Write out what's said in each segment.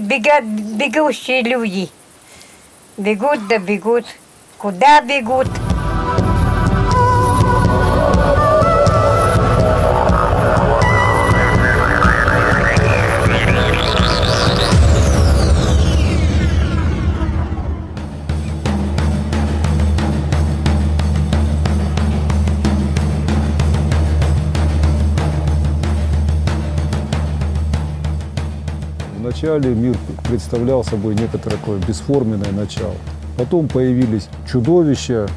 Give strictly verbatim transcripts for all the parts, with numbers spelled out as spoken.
Бегат, бегущие люди. Бегут да бегут. Куда бегут? Вначале мир представлял собой некоторое такое бесформенное начало. Потом появились чудовища,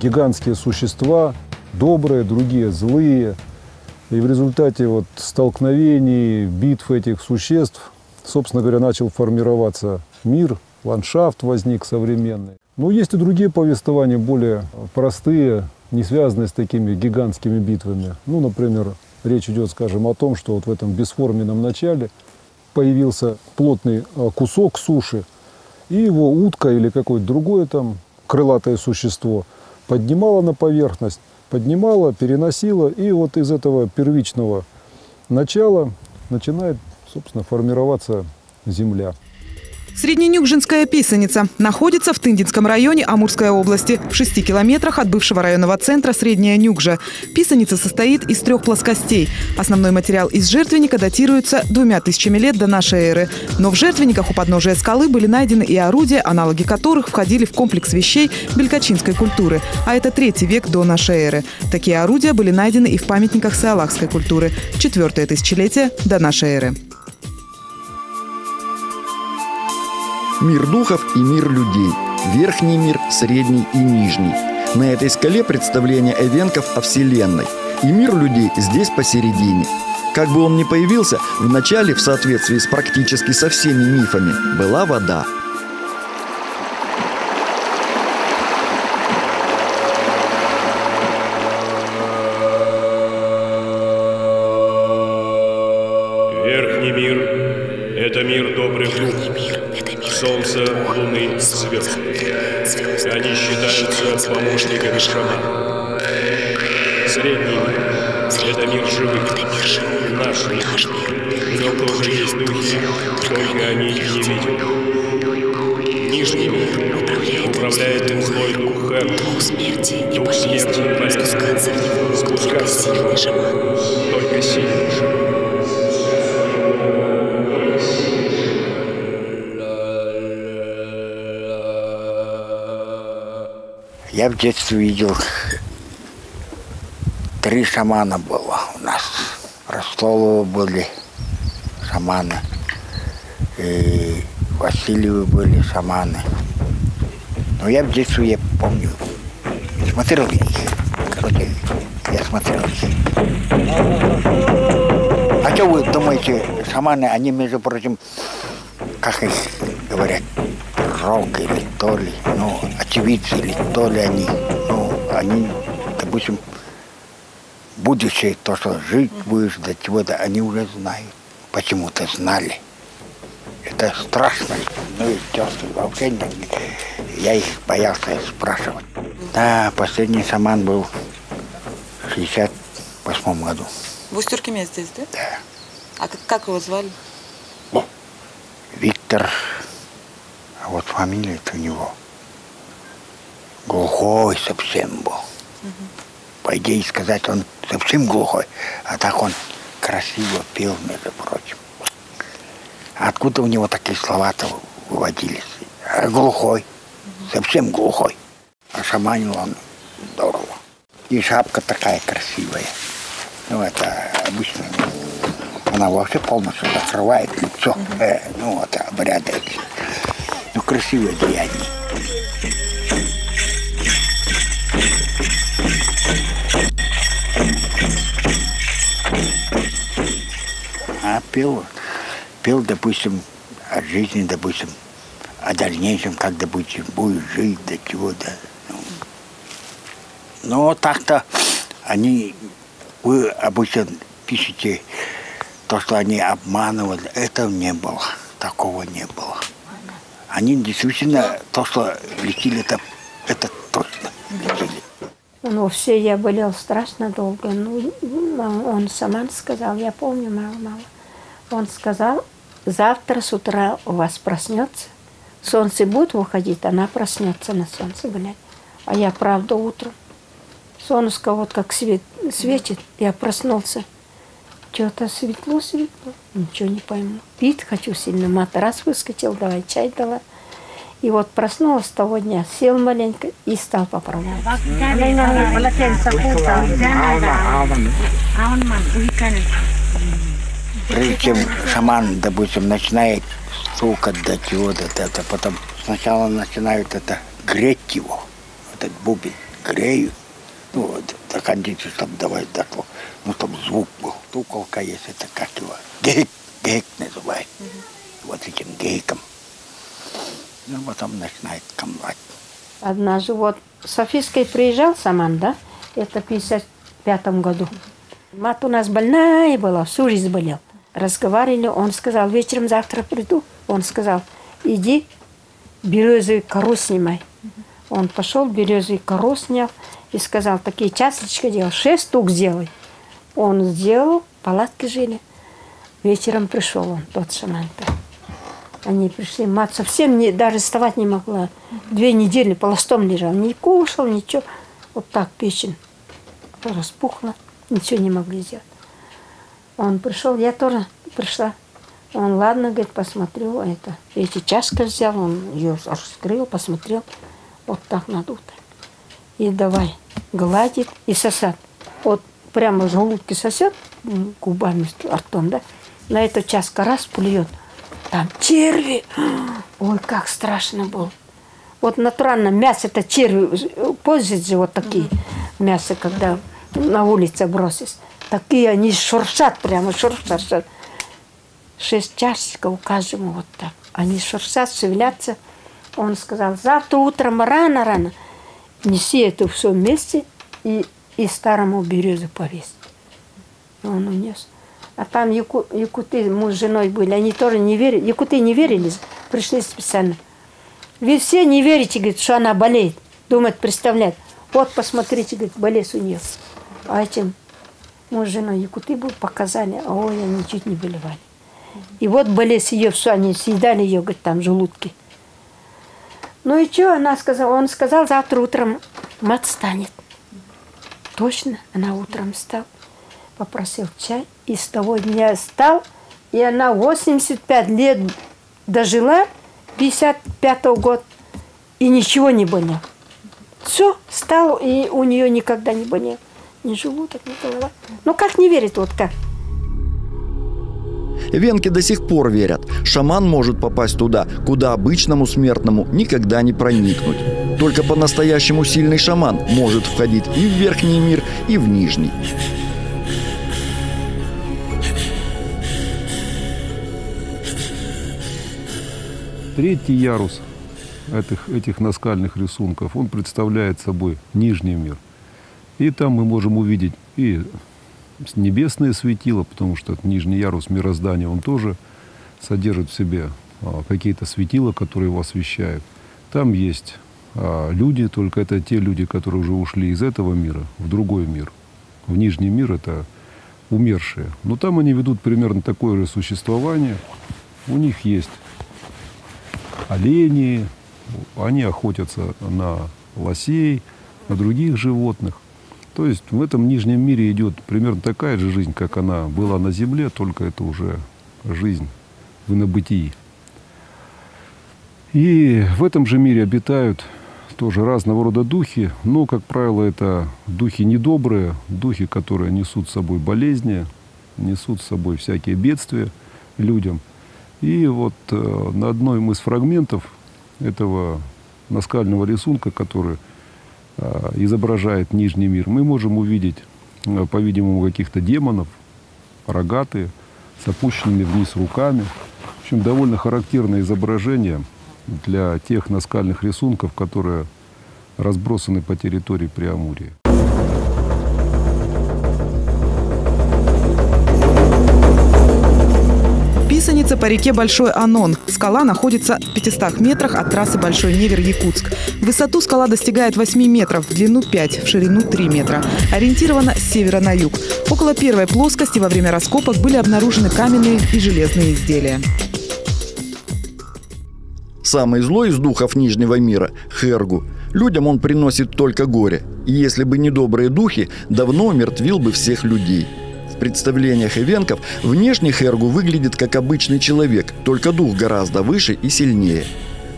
гигантские существа, добрые, другие злые. И в результате вот столкновений, битв этих существ, собственно говоря, начал формироваться мир, ландшафт возник современный. Но есть и другие повествования, более простые, не связанные с такими гигантскими битвами. Ну, например, речь идет, скажем, о том, что вот в этом бесформенном начале появился плотный кусок суши, и его утка или какое-то другое там крылатое существо поднимало на поверхность, поднимало, переносило, и вот из этого первичного начала начинает, собственно, формироваться земля. Средненюкжинская писаница находится в Тындинском районе Амурской области, в шести километрах от бывшего районного центра Средняя Нюкжа. Писаница состоит из трех плоскостей. Основной материал из жертвенника датируется двумя тысячами лет до нашей эры. Но в жертвенниках у подножия скалы были найдены и орудия, аналоги которых входили в комплекс вещей белькачинской культуры, а это третий век до нашей эры. Такие орудия были найдены и в памятниках сиалахской культуры, четвертое тысячелетие до нашей эры. Мир духов и мир людей. Верхний мир, средний и нижний. На этой скале представление эвенков о Вселенной. И мир людей здесь посередине. Как бы он ни появился, вначале, в соответствии с практически со всеми мифами, была вода. Верхний мир – это мир добрых дух. Солнца, луны, звезд. Они считаются помощниками шамана. Средний мир – это мир живых, наш мир. Но тоже есть духи, только они не видят. Нижний мир управляет им злой дух Хергу. Дух смерти и болезни распускаться в него. Только сильный шаман. Только сильный шаман. Я в детстве видел, три шамана было у нас. Ростоловы были шаманы, и Васильевы были шаманы. Но я в детстве, я помню, смотрел их. Короче, я смотрел их. А что вы думаете, шаманы, они, между прочим, как их говорят, рог или то ли, ну, очевидцы или то ли они, ну, они, допустим, будущее, то, что жить будешь, до чего-то, они уже знают, почему-то знали. Это страшно, ну, и часто вообще не, я их боялся спрашивать. Да, последний шаман был в шестьдесят восьмом году. В Усть-Туркме здесь, да? Да. А как, как его звали? Виктор, а вот фамилия-то у него глухой совсем был. Угу. По идее сказать, он совсем глухой, а так он красиво пел, между прочим. Откуда у него такие слова-то выводились? А глухой, угу. Совсем глухой. А шаманил он здорово. И шапка такая красивая. Ну, это обычно она вообще полностью закрывает лицо. Угу. Э, ну, вот обряды. Ну, красивое деяние. А пел, пел, допустим, о жизни, допустим, о дальнейшем, как, допустим, будешь жить, до чего-то. Но так-то они, вы обычно пишете то, что они обманывали, этого не было, такого не было. Они действительно, то, что лечили, это, это точно лечили. Ну, все, я болел страшно долго. Ну, он сам сказал, я помню мало-мало. Он сказал, завтра с утра у вас проснется, солнце будет выходить, она проснется на солнце гулять. А я, правда, утром. Солнышко вот как свет, светит, я проснулся. Что-то светло-светло, ничего не пойму. Пить хочу сильно, матрас выскочил, давай чай дала. И вот проснулась с того дня, сел маленько и стал поправлять. Прежде чем шаман, допустим, начинает стукать до чего-то, это потом сначала начинают это греть его, этот бубен греют. Ну вот, до кондиции, чтобы давать доклад, ну там звук был. Туколка есть, это как его, гейк, гейк называют. Mm-hmm. Вот этим гейком. Ну потом начинает камлать. Однажды вот в Софийской приезжал Саман, да? Это в пятьдесят пятом году. Мать у нас больная была, всю жизнь болел. Разговаривали, он сказал, вечером завтра приду. Он сказал, иди березовую кору снимай. Он пошел, березовую кору снял. И сказал, такие чашечки делал, шесть штук сделай. Он сделал, палатки жили. Вечером пришел он, тот шаман-то. Они пришли, мать совсем не, даже вставать не могла. Две недели пластом лежал, не кушал, ничего. Вот так печень распухла, ничего не могли сделать. Он пришел, я тоже пришла. Он, ладно, говорит, посмотрю это. Эти чашки взял, он ее раскрыл, посмотрел. Вот так надуто. И давай гладит и сосет. Вот прямо в желудке сосет, губами, ртом, да? На эту чашку раз плюет. Там черви. Ой, как страшно было. Вот натурально мясо-то черви, позже вот такие мясо, когда на улице бросишь. Такие они шуршат прямо, шуршат. Шесть чашечков каждому вот так. Они шуршат, шевелятся. Он сказал, завтра утром рано-рано. Неси это все вместе и, и старому березу повесить. Он унес. А там яку, якуты, мы с женой были, они тоже не верили. Якуты не верили, пришли специально. Вы все не верите, говорит, что она болеет. Думает, представляет. Вот, посмотрите, говорит, болезнь у нее. А этим мы с женой якуты были, показали, а ой, они чуть не болевали. И вот болезнь ее, все, они съедали ее, говорит, там, желудки. Ну и что, она сказала, он сказал, завтра утром мать станет. Точно, она утром встала, попросил чай, и с того дня встал, и она восемьдесят пять лет дожила, пятьдесят пятый год, и ничего не болел. Все, встал, и у нее никогда не болел. Ни желудок, ни голова. Ну как не верит, вот как. Венки до сих пор верят, шаман может попасть туда, куда обычному смертному никогда не проникнуть. Только по-настоящему сильный шаман может входить и в верхний мир, и в нижний. Третий ярус этих, этих наскальных рисунков, он представляет собой нижний мир. И там мы можем увидеть и... небесное светило, потому что нижний ярус мироздания, он тоже содержит в себе а, какие-то светила, которые его освещают. Там есть а, люди, только это те люди, которые уже ушли из этого мира в другой мир. В нижний мир это умершие. Но там они ведут примерно такое же существование. У них есть олени, они охотятся на лосей, на других животных. То есть в этом нижнем мире идет примерно такая же жизнь, как она была на земле, только это уже жизнь в инобытии. И в этом же мире обитают тоже разного рода духи, но, как правило, это духи недобрые, духи, которые несут с собой болезни, несут с собой всякие бедствия людям. И вот э, на одном из фрагментов этого наскального рисунка, который э, изображает нижний мир, мы можем увидеть, э, по-видимому, каких-то демонов, рогатые, с опущенными вниз руками. В общем, довольно характерное изображение для тех наскальных рисунков, которые разбросаны по территории Приамурья. Писаница по реке Большой Анон. Скала находится в пятистах метрах от трассы Большой Невер-Якутск. В высоту скала достигает восьми метров, в длину пять, в ширину три метра. Ориентирована с севера на юг. Около первой плоскости во время раскопок были обнаружены каменные и железные изделия. Самый злой из духов нижнего мира – Хергу. Людям он приносит только горе. И если бы не добрые духи, давно мертвил бы всех людей. В представлениях эвенков внешне Хергу выглядит как обычный человек, только дух гораздо выше и сильнее.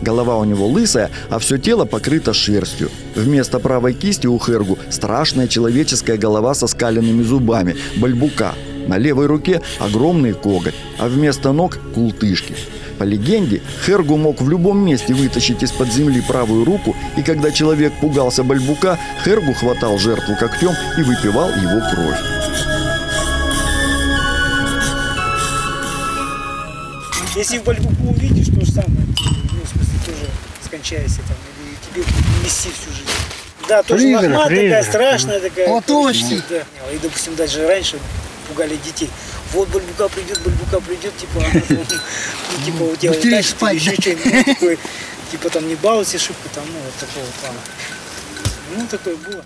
Голова у него лысая, а все тело покрыто шерстью. Вместо правой кисти у Хергу страшная человеческая голова со скаленными зубами – бальбука. На левой руке огромный коготь, а вместо ног – култышки. По легенде, Хергу мог в любом месте вытащить из-под земли правую руку, и когда человек пугался бальбука, Хергу хватал жертву когтем и выпивал его кровь. Если в бальбуку увидишь, то же самое, ну, в смысле, тоже скончайся там, или тебе месси всю жизнь. Да, тоже лохматая такая, страшная такая. Платочки. Да. И, допустим, даже раньше пугали детей. Вот бальбука придет, бальбука придет, типа, ну, типа, у тебя удачи, ты еще что-нибудь такое, типа, там, не балуйся, шибко, там, ну, вот такого плана. Ну, такое было.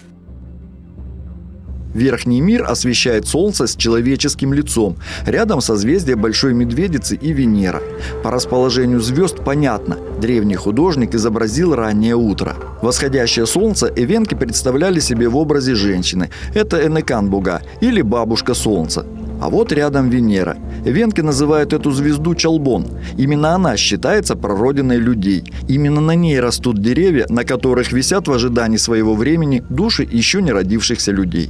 Верхний мир освещает Солнце с человеческим лицом. Рядом созвездие Большой Медведицы и Венера. По расположению звезд понятно. Древний художник изобразил раннее утро. Восходящее Солнце эвенки представляли себе в образе женщины. Это Энекан-Буга или бабушка Солнца. А вот рядом Венера. Эвенки называют эту звезду Чалбон. Именно она считается прародиной людей. Именно на ней растут деревья, на которых висят в ожидании своего времени души еще не родившихся людей.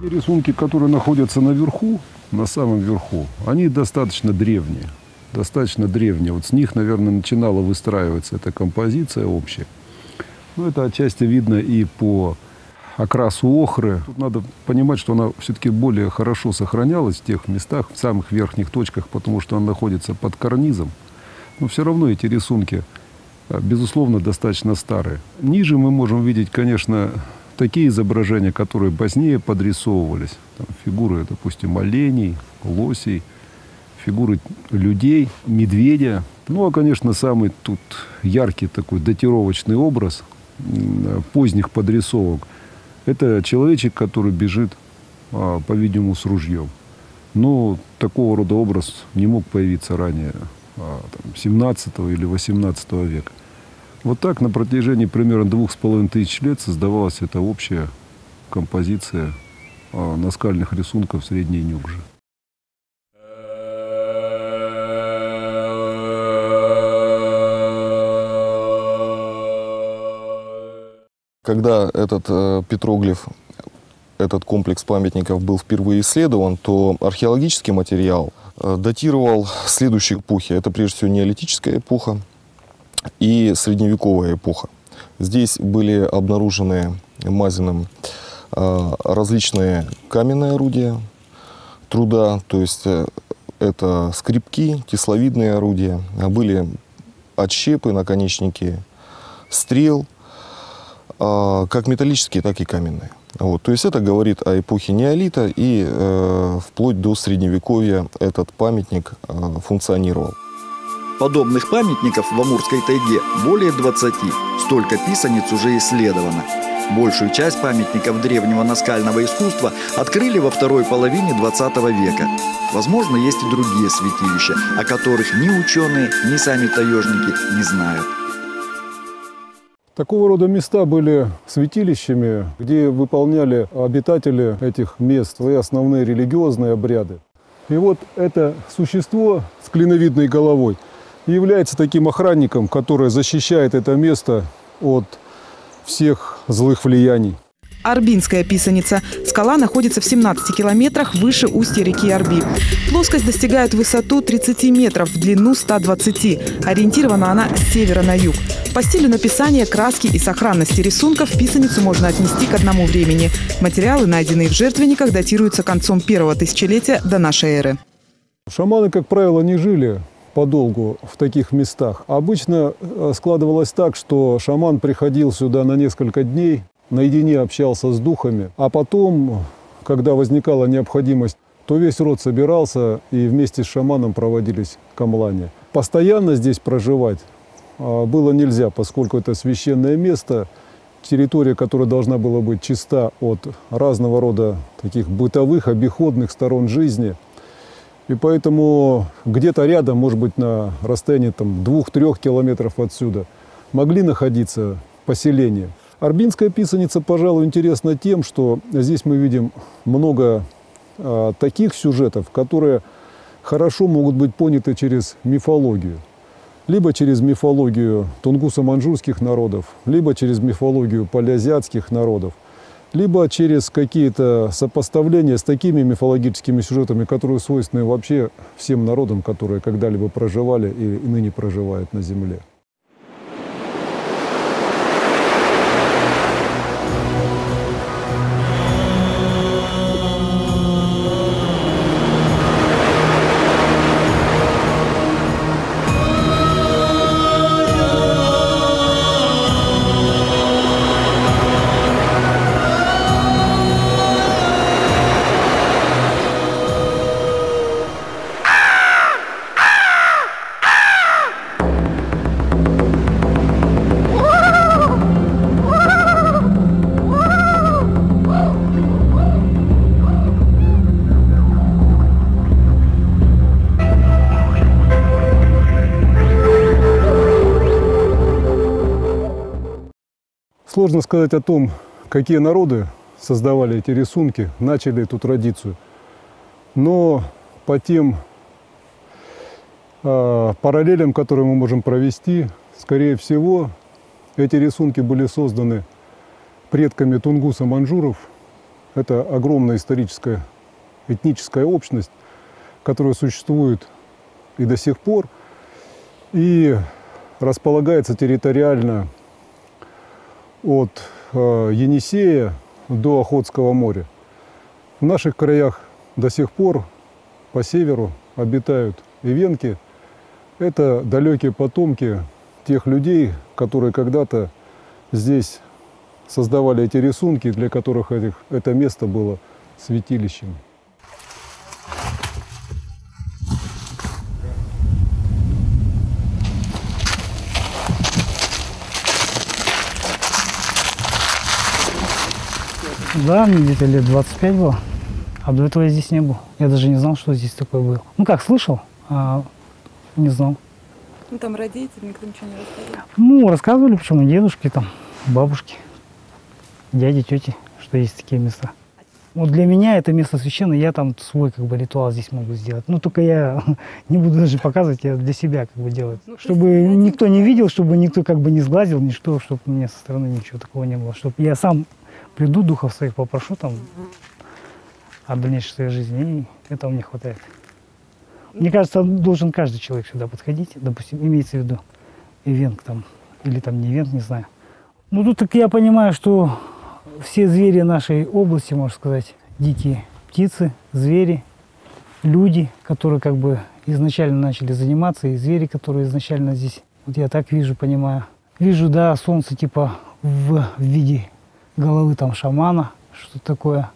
Те рисунки, которые находятся наверху, на самом верху, они достаточно древние. Достаточно древние. Вот с них, наверное, начинала выстраиваться эта композиция общая. Но это отчасти видно и по окрасу охры. Тут надо понимать, что она все-таки более хорошо сохранялась в тех местах, в самых верхних точках, потому что она находится под карнизом. Но все равно эти рисунки, безусловно, достаточно старые. Ниже мы можем видеть, конечно, такие изображения, которые позднее подрисовывались. Там фигуры, допустим, оленей, лосей, фигуры людей, медведя. Ну, а, конечно, самый тут яркий такой датировочный образ поздних подрисовок – это человечек, который бежит, по-видимому, с ружьем. Но такого рода образ не мог появиться ранее там, семнадцатого или восемнадцатого века. Вот так на протяжении примерно двух с половиной тысяч лет создавалась эта общая композиция наскальных рисунков Средней Нюкжи. Когда этот э, петроглиф, этот комплекс памятников был впервые исследован, то археологический материал э, датировал следующие эпохи. Это прежде всего неолитическая эпоха и средневековая эпоха. Здесь были обнаружены Мазиным различные каменные орудия труда, то есть это скребки, тесловидные орудия, были отщепы, наконечники стрел, как металлические, так и каменные. Вот, то есть это говорит о эпохе неолита, и вплоть до средневековья этот памятник функционировал. Подобных памятников в Амурской тайге более двадцати. Столько писаниц уже исследовано. Большую часть памятников древнего наскального искусства открыли во второй половине двадцатого века. Возможно, есть и другие святилища, о которых ни ученые, ни сами таежники не знают. Такого рода места были святилищами, где выполняли обитатели этих мест свои основные религиозные обряды. И вот это существо с клиновидной головой является таким охранником, который защищает это место от всех злых влияний. Арбинская писаница. Скала находится в семнадцати километрах выше устья реки Арби. Плоскость достигает высоту тридцати метров, в длину ста двадцати. Ориентирована она с севера на юг. По стилю написания, краски и сохранности рисунков писаницу можно отнести к одному времени. Материалы, найденные в жертвенниках, датируются концом первого тысячелетия до нашей эры. Шаманы, как правило, не жили подолгу в таких местах. Обычно складывалось так, что шаман приходил сюда на несколько дней, наедине общался с духами, а потом, когда возникала необходимость, то весь род собирался и вместе с шаманом проводились камлания. Постоянно здесь проживать было нельзя, поскольку это священное место, территория, которая должна была быть чиста от разного рода таких бытовых, обиходных сторон жизни. И поэтому где-то рядом, может быть, на расстоянии двух-трех километров отсюда, могли находиться поселения. Арбинская писаница, пожалуй, интересна тем, что здесь мы видим много а, таких сюжетов, которые хорошо могут быть поняты через мифологию. Либо через мифологию тунгусо-маньчжурских народов, либо через мифологию полиазиатских народов, либо через какие-то сопоставления с такими мифологическими сюжетами, которые свойственны вообще всем народам, которые когда-либо проживали и ныне проживают на земле. Сложно сказать о том, какие народы создавали эти рисунки, начали эту традицию. Но по тем э, параллелям, которые мы можем провести, скорее всего, эти рисунки были созданы предками тунгуса-маньчжуров. Это огромная историческая этническая общность, которая существует и до сих пор, и располагается территориально от Енисея до Охотского моря. В наших краях до сих пор по северу обитают ивенки. Это далекие потомки тех людей, которые когда-то здесь создавали эти рисунки, для которых этих, это место было святилищем. Да, мне где-то лет двадцать пять было, а до этого я здесь не был. Я даже не знал, что здесь такое было. Ну как, слышал, а не знал. Ну там родители, никто ничего не рассказывал? Ну, рассказывали, почему дедушки, там, бабушки, дяди, тети, что есть такие места. Вот для меня это место священное, я там свой как бы ритуал здесь могу сделать. Ну только я не буду даже показывать, я для себя как бы делаю. Ну, чтобы никто не видел, чтобы никто как бы не сглазил, ничто, чтобы у меня со стороны ничего такого не было. Чтобы я сам приду, духов своих попрошу там о дальнейшей своей жизни, и этого мне хватает. Мне кажется, должен каждый человек сюда подходить, допустим, имеется в виду ивент там, или там не ивент, не знаю. Ну тут так я понимаю, что все звери нашей области, можно сказать, дикие птицы, звери, люди, которые как бы изначально начали заниматься, и звери, которые изначально здесь, вот я так вижу, понимаю. Вижу, да, солнце типа в, в виде головы там шамана, что такое,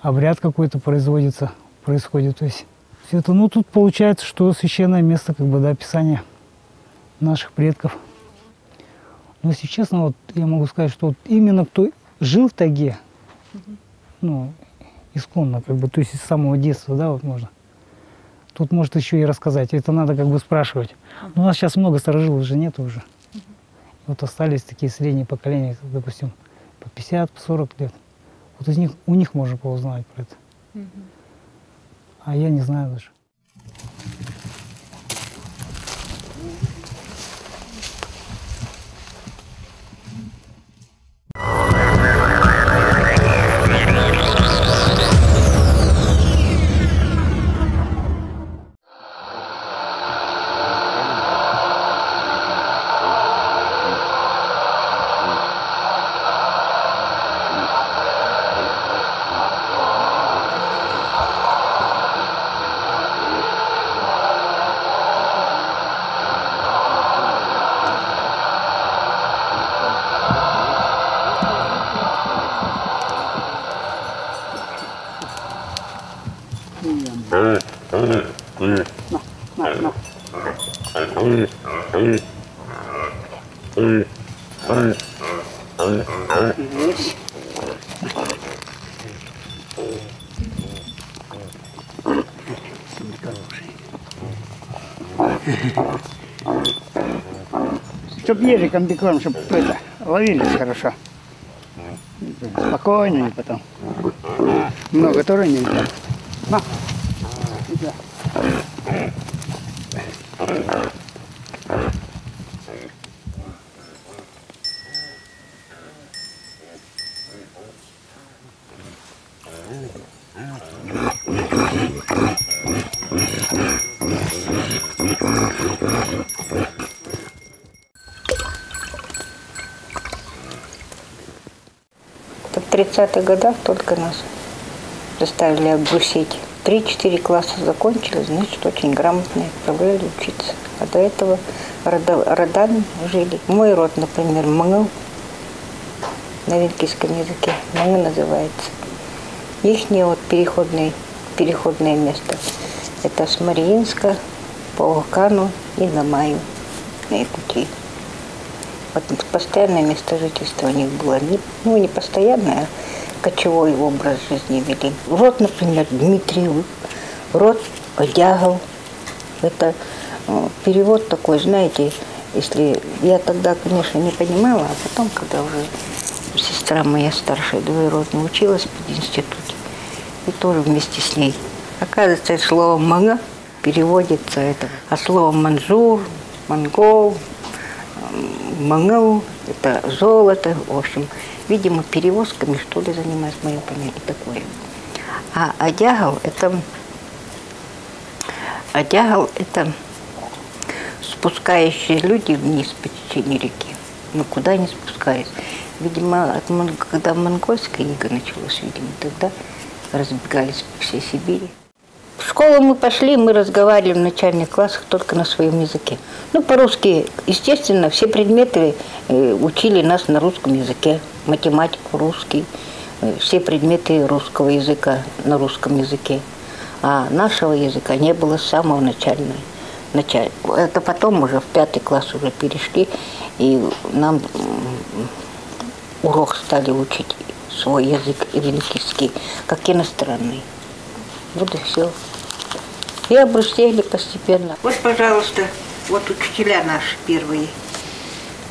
обряд какой-то производится, происходит, то есть все это, ну тут получается, что священное место, как бы, да, писания наших предков. Но если честно, вот я могу сказать, что вот именно кто жил в тайге, угу. ну, исконно, как бы, то есть с самого детства, да, вот можно. Тут может еще и рассказать, это надо как бы спрашивать. Но у нас сейчас много старожилов уже нет уже. Угу. Вот остались такие средние поколения, допустим, по пятьдесят, по сорок лет. Вот из них, у них можно поузнать про это. Угу. А я не знаю даже. Чтобы ежиком, беклом, чтобы это, ловились хорошо. Спокойно, не потом. Много тоже нельзя. На. В тридцатых годах только нас заставили обрусить. Три-четыре класса закончили, значит, очень грамотные, отправляли учиться. А до этого родами жили. Мой род, например, Мангл, на венкийском языке, Мангл называется. Ихнее вот переходное, переходное место. Это с Мариинска по Ухакану и на Маю, на Экутри. Вот постоянное место жительства у них было. Ну, не постоянное, а кочевой образ жизни вели. Род, например, Дмитриев, род Одягов. Это перевод такой, знаете, если я тогда, конечно, не понимала, а потом, когда уже сестра моя старшая, двоюродная, училась в институте, и тоже вместе с ней. Оказывается, слово «мага» переводится это. А слово «манжур», «монгол», «Мангал» – это золото, в общем, видимо, перевозками, что ли, занимаюсь, мое понятие такое. А одягал – это, одягал – это спускающие люди вниз по течению реки, но куда не спускаясь. Видимо, от, когда монгольская ига началась, видимо, тогда разбегались по всей Сибири. В школу мы пошли, мы разговаривали в начальных классах только на своем языке. Ну, по-русски, естественно, все предметы учили нас на русском языке. Математику, русский, все предметы русского языка на русском языке. А нашего языка не было с самого начального. Это потом уже в пятый класс уже перешли, и нам урок стали учить свой язык венкийский, как иностранный. Вот и все. И обрусели постепенно. Вот, пожалуйста, вот учителя наши первые.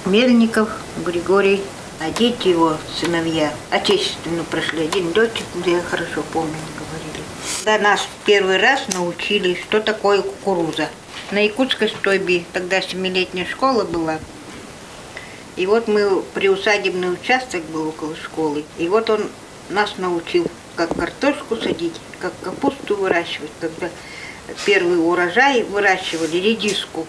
Мельников, Григорий, а дети его, сыновья, отечественную прошли. Один летчик, я хорошо помню, говорили. Да, нас первый раз научили, что такое кукуруза. На Якутской стойбе тогда семилетняя школа была. И вот мы, приусадебный участок был около школы. И вот он нас научил, как картошку садить, как капусту выращивать, когда первый урожай выращивали, редиску.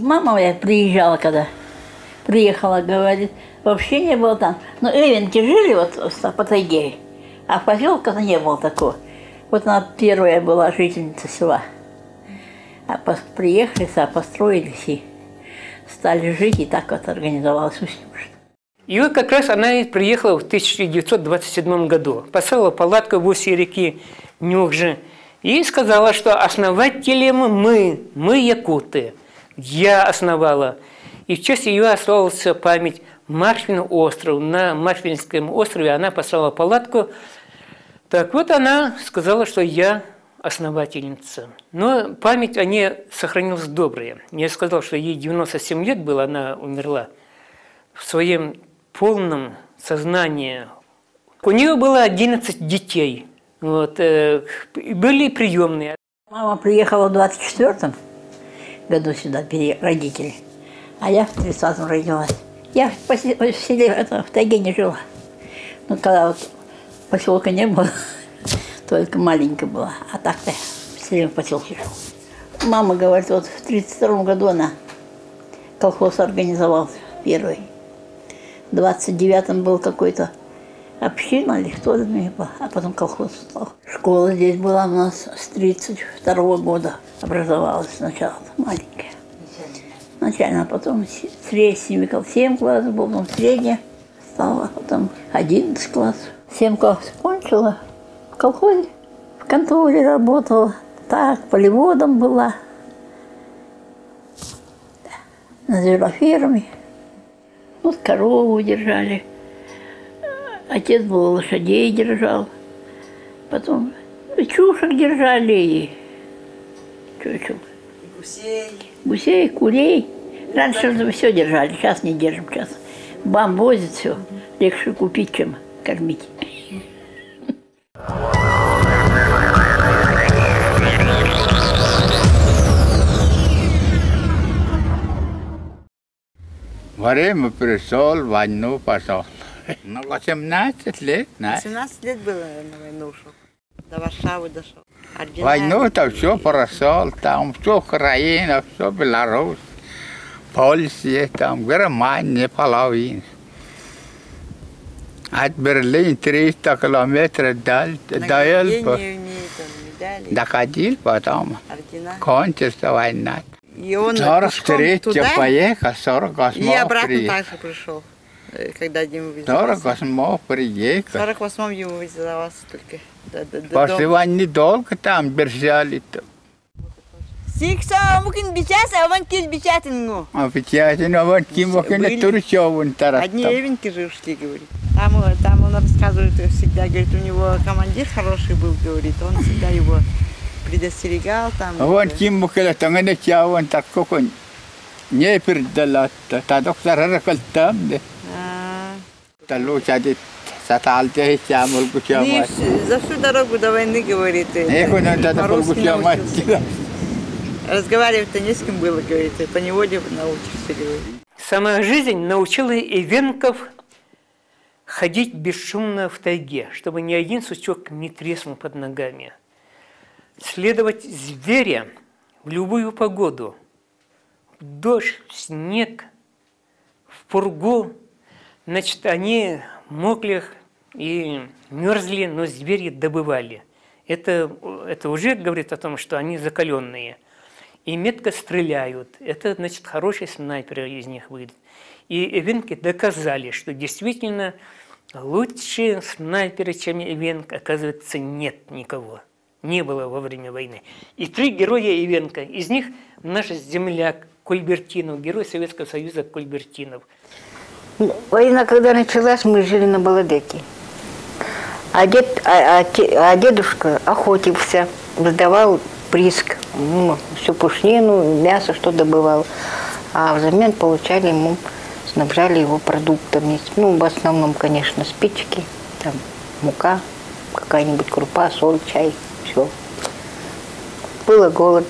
Мама моя приезжала, когда приехала, говорит, вообще не было там. Но эвенки жили вот по тайге, а в поселках не было такого. Вот она первая была жительница села. Приехали, построились, стали жить, и так вот организовалось все. И вот как раз она приехала в тысяча девятьсот двадцать седьмом году, поставила палатку в устье реки Нюхжи и сказала, что основатели мы, мы якуты. Я основала. И в честь ее осталась память Марфин остров. На Марфинском острове она поставила палатку. Так вот она сказала, что я основательница. Но память о ней сохранилась добрая. Я сказал, что ей девяносто семь лет было, она умерла в своем полном сознании. У нее было одиннадцать детей. Вот, были приемные. Мама приехала в двадцать четвёртом году сюда, родители. А я в тридцатом родилась. Я в, в селе, это, в тайге не жила. Ну, когда вот поселка не было, только маленькая была. А так-то все время в поселке жила. Мама говорит, вот в тридцать втором году она колхоз организовала первый. В двадцать девятом был какой-то община или кто-то, а потом колхоз стал. Школа здесь была у нас с тридцать второго года. Образовалась сначала маленькая. Начально, а потом средний класс, семь классов был, потом средняя стала, потом одиннадцатый класс. семь классов кончила, в колхозе, в конторе работала, так, полеводом была, на звероферме. Вот корову держали, отец был, лошадей держал, потом чушек держали и чучел. Гусей. Гусей, курей. Раньше да. Все держали, сейчас не держим. Сейчас бам возит все, легче купить, чем кормить. Время пришел, войну пошел. Ну, восемнадцать лет, да. восемнадцать лет было, наверное, на войну ушел. До Варшавы дошел. Арбина... Войну-то все прошел, там все Украина, все Беларусь, Польша, там Германия половина. От Берлина триста километров дальше. Доходил потом, ордена. Кончится война. И он сорок третьего поехал, сорок восьмого и обратно приехал. Так же пришел, когда Дима вызывался. сорок восьмого приехал. сорок восьмом Дима вызывался только до, до, до после дома. Войны долго там держали. Сикса, мукин бичас, а вон киль бичатингу. А бичатин, а вон кимокин, турчевун тарас. Одни ревеньки же ушли, говорит. Там, там он рассказывает всегда, говорит, у него командир хороший был, говорит, он всегда его... предостерегал там. Вон ким мукила, там не чья, вон так кокон. Не передала, та доктора рекольта. Та луча дит, саталте чья мульгуча мать. За всю дорогу до войны, говорит. Разговаривать-то не с кем было, говорит, по неводе научишься, говорит. Сама жизнь научила Ивенков ходить бесшумно в тайге, чтобы ни один сучок не треснул под ногами. Следовать зверя в любую погоду, в дождь, в снег, в пургу. Значит, они мокли и мерзли, но зверя добывали. Это, это уже говорит о том, что они закаленные. И метко стреляют. Это, значит, хороший снайпер из них выйдет. И эвенки доказали, что действительно лучше снайпера, чем эвенк, оказывается, нет никого. Не было во время войны. И три героя Ивенко. Из них наш земляк Кульбертинов, герой Советского Союза Кульбертинов. Война, когда началась, мы жили на Баладеке. А, дед, а, а, а дедушка охотился, выдавал приск, ну, всю пушнину, мясо, что добывал. А взамен получали ему, снабжали его продуктами. Ну, в основном, конечно, спички, там, мука, какая-нибудь крупа, соль, чай. Все. Было голод.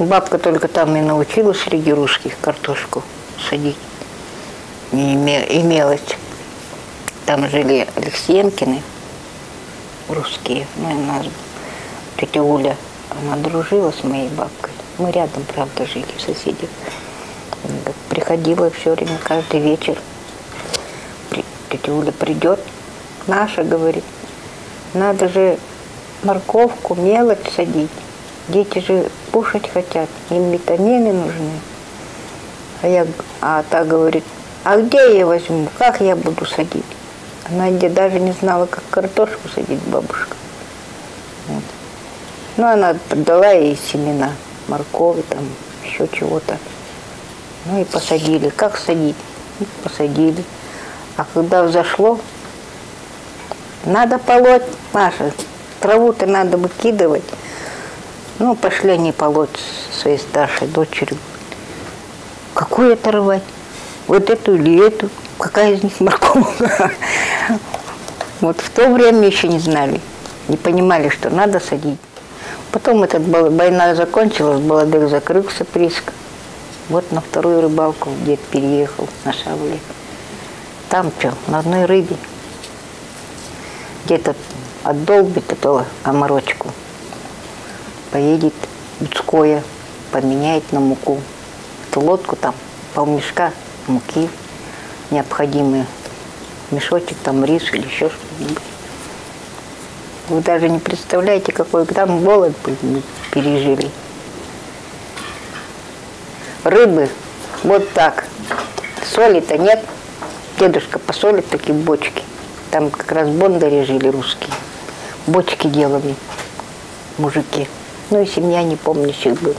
Бабка только там и научилась среди русских картошку садить. И, име, и мелочь. Там жили Алексеенкины, русские. Ну, у нас тетя Уля, она дружила с моей бабкой. Мы рядом, правда, жили, соседи. Приходила все время, каждый вечер. Тетя Уля придет, наша, говорит, надо же морковку, мелочь садить. Дети же кушать хотят, им витамины нужны. А, я, а та говорит, а где я возьму, как я буду садить? Она где даже не знала, как картошку садить, бабушка. Вот. Ну, она продала ей семена, моркови, там, еще чего-то. Ну, и посадили. Как садить? Ну, посадили. А когда взошло, надо полоть, Маша, траву-то надо выкидывать. Ну, пошли они полоть своей старшей дочерью. Какую оторвать? Вот эту или эту? Какая из них морковка? Вот в то время еще не знали, не понимали, что надо садить. Потом эта война закончилась, Баладых закрылся, Приск. Вот на вторую рыбалку дед переехал на шабле. Там что, на одной рыбе. Где-то отдолбит эту оморочку. Поедет в Бутское, поменяет на муку. Эту лодку там, полмешка муки необходимые. Мешочек, там рис или еще что-нибудь. Вы даже не представляете, какой там голод мы пережили. Рыбы вот так. Соли-то нет. Дедушка посолит такие бочки. Там как раз бондари жили русские. Бочки делали мужики. Ну и семья непомнящих была.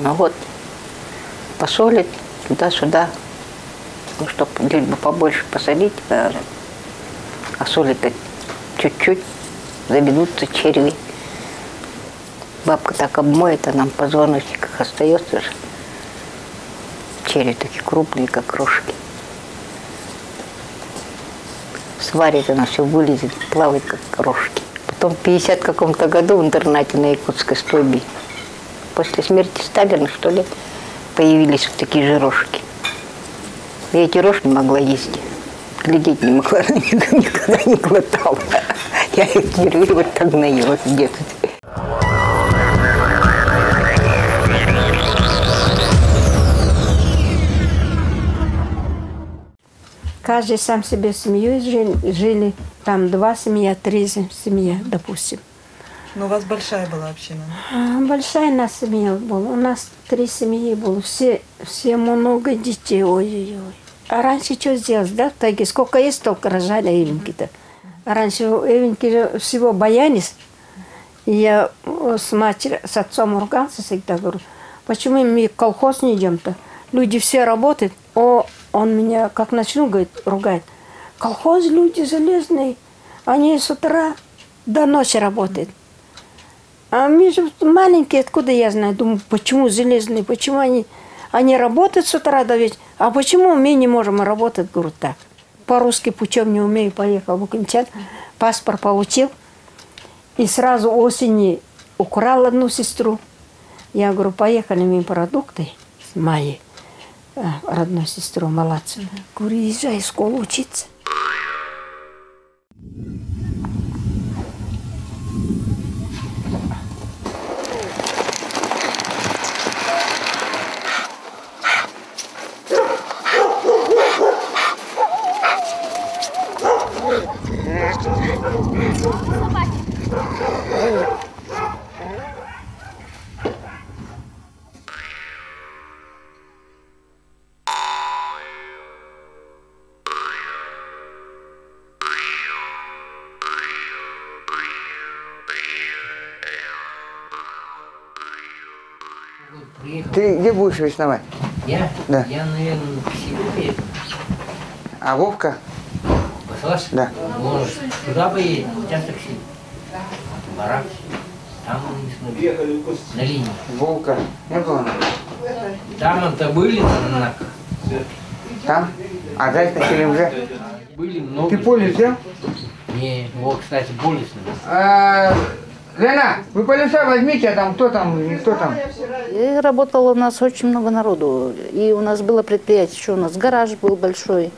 Ну вот, посолит туда-сюда. Ну, чтобы лишь бы побольше посолить, наверное. А соли-то чуть-чуть, заведутся черви. Бабка так обмоет, а нам позвоночник остается же. Черви такие крупные, как крошки. Сварит она, все вылезет, плавает, как крошки. Потом в пятидесятом каком-то году в интернате на Якутской стойбе, после смерти Сталина, что ли, появились вот такие же рожки. Я эти рожки не могла есть. Глядеть не могла, она никогда не глотала. Я их впервые вот так наелась в детстве. Каждый сам себе семьей жили, жили. Там два семья, три семья, допустим. Но у вас большая была община? А, большая у нас семья была. У нас три семьи было. Все, все много детей. Ой-ой-ой. А раньше что сделать, да, в тайге? Сколько есть, столько рожали эвеньки-то. А раньше эвеньки всего боялись. Я с матерью, с отцом ругался всегда, говорю, почему мы в колхоз не идем-то? Люди все работают. О, он меня, как начну, говорит, ругает. Колхоз, люди железные, они с утра до ночи работают. А мы же маленькие, откуда я знаю? Думаю, почему железные, почему они... Они работают с утра до вечера. А почему мы не можем работать? Говорю, так. По-русски путем не умею. Поехал в Укинчан, паспорт получил. И сразу осенью украл одну сестру. Я говорю, поехали мы продукты с Майей, родной сестрой, молодцу. Говорю, езжай в школу учиться. Ты где будешь весновать? Я? Да. Я, наверное, к себе поеду. А Вовка? Послался? Да. Может, туда поедет, хотя такси. Барак. Там он не смотрел. На линии. Вовка. Не было? Там это были на Нанаках. Там? А дальше на Селимже? Были много. Ты полис взял? Не, вот, кстати, полис. Лена, вы полиса возьмите, а там кто там, кто там? И работало у нас очень много народу. И у нас было предприятие, еще у нас гараж был большой.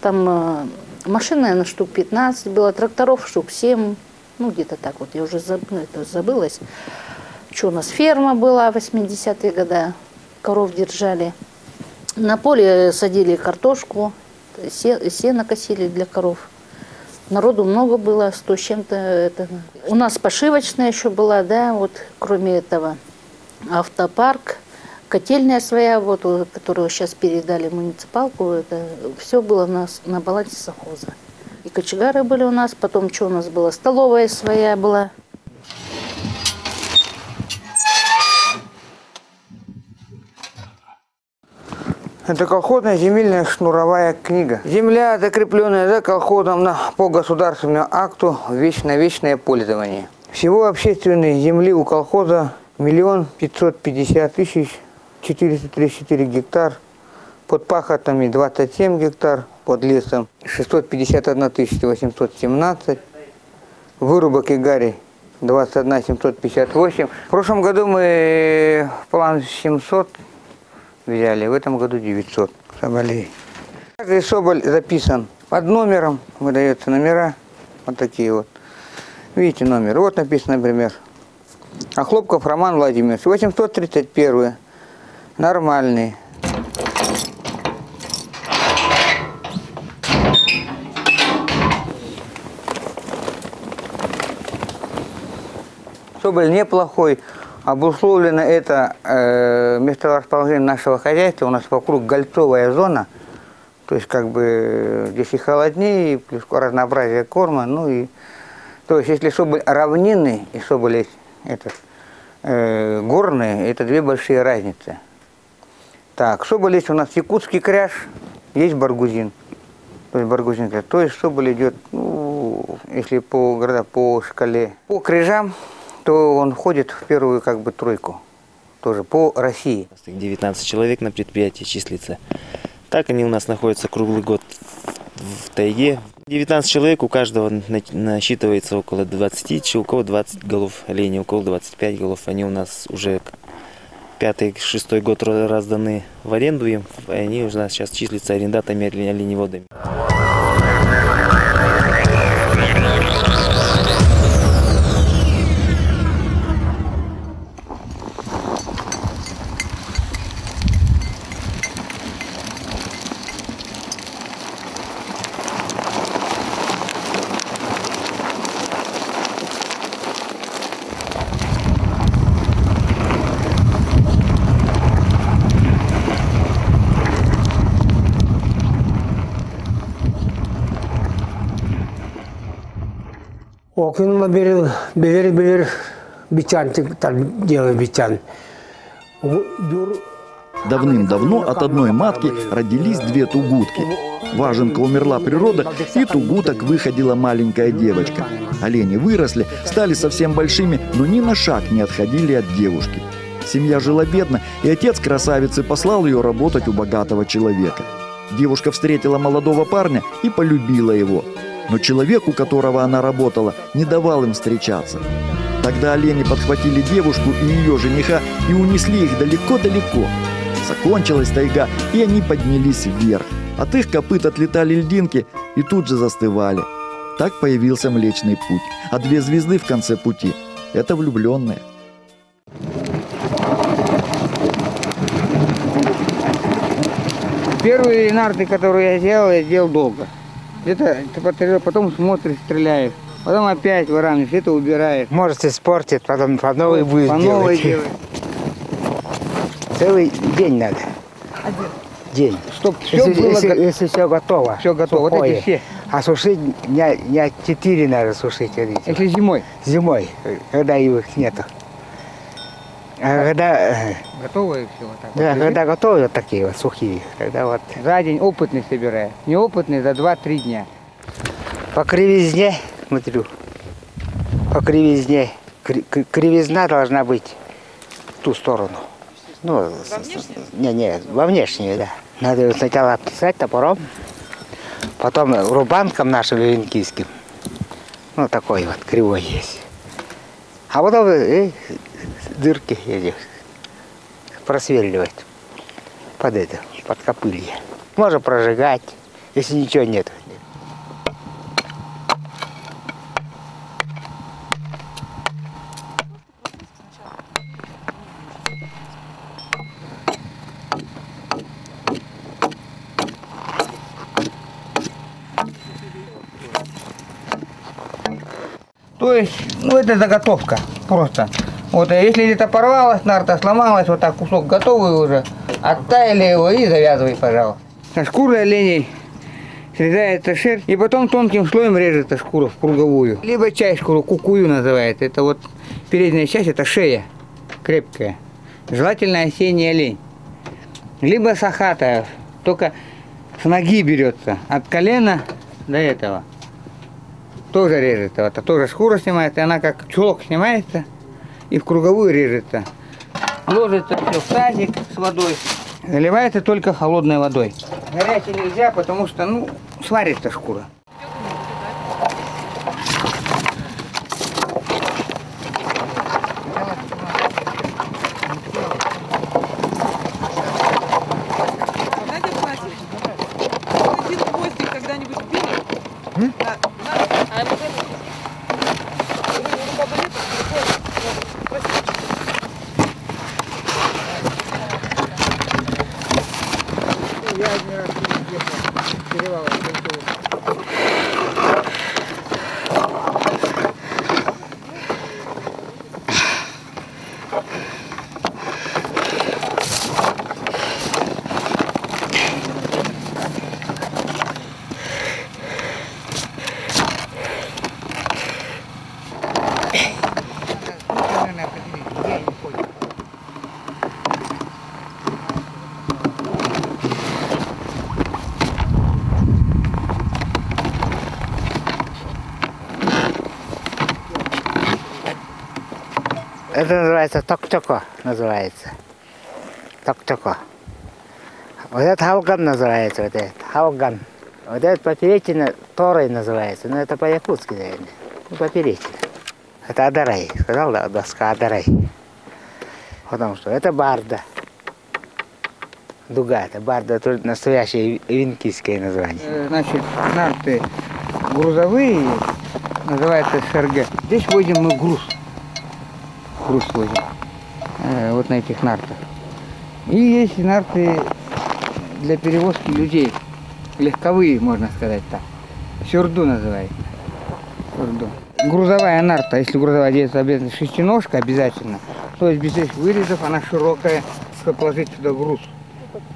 Там э, машин, наверное, штук пятнадцать было, тракторов штук семь. Ну, где-то так вот, я уже заб... это забылась. Еще у нас ферма была в восьмидесятые годы, коров держали. На поле садили картошку, сено косили для коров. Народу много было, сто с чем-то. Это... У нас пошивочная еще была, да, вот кроме этого автопарк, котельная своя, вот, которую сейчас передали муниципалку, это все было у нас на балансе совхоза. И кочегары были у нас, потом что у нас было, столовая своя была. Это колхозная земельная шнуровая книга. Земля, закрепленная за колхозом на, по государственному акту, вечно вечное пользование. Всего общественной земли у колхоза миллион пятьсот пятьдесят тысяч четыреста тридцать четыре гектар, под пахотами двадцать семь гектар, под лесом шестьсот пятьдесят одна тысяча восемьсот семнадцать, вырубок и гарей двадцать одна тысяча семьсот пятьдесят восемь. В прошлом году мы план семьсот. Взяли. В этом году девятьсот соболей. Каждый соболь записан под номером. Выдаются номера. Вот такие вот. Видите номер. Вот написано, например. Охлопков Роман Владимирович. восемьсот тридцать первый. Нормальный. Соболь неплохой. Обусловлено это э, месторасположение нашего хозяйства. У нас вокруг гольцовая зона. То есть как бы здесь и холоднее, и плюс разнообразие корма. Ну и то есть если соболь равнинный и соболь этот, э, горный, это две большие разницы. Так, соболь есть у нас якутский кряж, есть баргузин. То есть баргузин кряж. То есть соболь идет, ну, если по города, по шкале, по кряжам, то он входит в первую как бы тройку, тоже по России. девятнадцать человек на предприятии числится. Так они у нас находятся круглый год в тайге. девятнадцать человек, у каждого насчитывается около двадцати, у кого двадцать голов оленей, у кого двадцать пять голов. Они у нас уже пятый-шестой год разданы в аренду им, они у нас сейчас числятся арендатами оленеводами. Окинула берел, берел, берел, бичан, там делал бичан. Давным-давно от одной матки родились две тугутки. Важенка умерла природа, и тугуток выходила маленькая девочка. Олени выросли, стали совсем большими, но ни на шаг не отходили от девушки. Семья жила бедно, и отец красавицы послал ее работать у богатого человека. Девушка встретила молодого парня и полюбила его. Но человек, у которого она работала, не давал им встречаться. Тогда олени подхватили девушку и ее жениха и унесли их далеко-далеко. Закончилась тайга, и они поднялись вверх. От их копыт отлетали льдинки и тут же застывали. Так появился Млечный путь, а две звезды в конце пути – это влюбленные. Первые нарты, которые я делал, я делал долго. Это ты потом, потом смотришь, стреляешь, потом опять выравниваешь, это убираешь. Может испортит, потом по новой будет по новой делать. Целый день надо. Один. День. Чтоб все если, было, если, если все готово. Все готово. Сухое. Вот эти все. А сушить дня, дня четыре надо сушить. Видите. Если зимой? Зимой, когда их нету. А когда... Готовые все вот так да, вот. Когда готовые вот такие вот сухие. Когда вот... За день опытный собираю. Неопытный за два-три дня. По кривизне, смотрю. По кривизне. Кривизна должна быть в ту сторону. Ну, во внешнюю? Не, не, во внешнюю, да. Надо сначала обтесать топором. Потом рубанком нашим венкийским. Ну, такой вот кривой есть. А потом... И... дырки этих просверливать под это, под копылье. Можно прожигать, если ничего нет. То есть, ну, это заготовка просто. Вот, если где-то порвалась нарта, сломалась, вот так кусок готовый уже, оттаяли его и завязывай, пожалуйста. Со шкуры оленей срезается шерсть, и потом тонким слоем режется шкура в круговую. Либо часть шкуру, кукую называют, это вот передняя часть, это шея крепкая. Желательно осенний олень. Либо сахатая, только с ноги берется, от колена до этого. Тоже режется, вот, а тоже шкура снимается, и она как чулок снимается и в круговую режется. Ложится все в тазик с водой, заливается только холодной водой. Горячей нельзя, потому что, ну, сварится шкура. Это называется ток-токо, называется. Ток-токо. Вот это халган называется, вот этот, халган. Вот этот поперечина торой называется, но это по-якутски, наверное. Ну, поперечина. Это адарай, сказал, да, доска адарай. Потому что это барда. Дуга, это барда, это настоящее венкийское название. Значит, нарты грузовые, называется шерге. Здесь вводим мы груз. Груз возим, э, вот на этих нартах. И есть нарты для перевозки людей, легковые, можно сказать так. Сюрду называется. Сюрду. Грузовая нарта, если грузовая, делается обязательно шестиножка, обязательно. То есть без этих вырезов она широкая, чтобы положить сюда груз.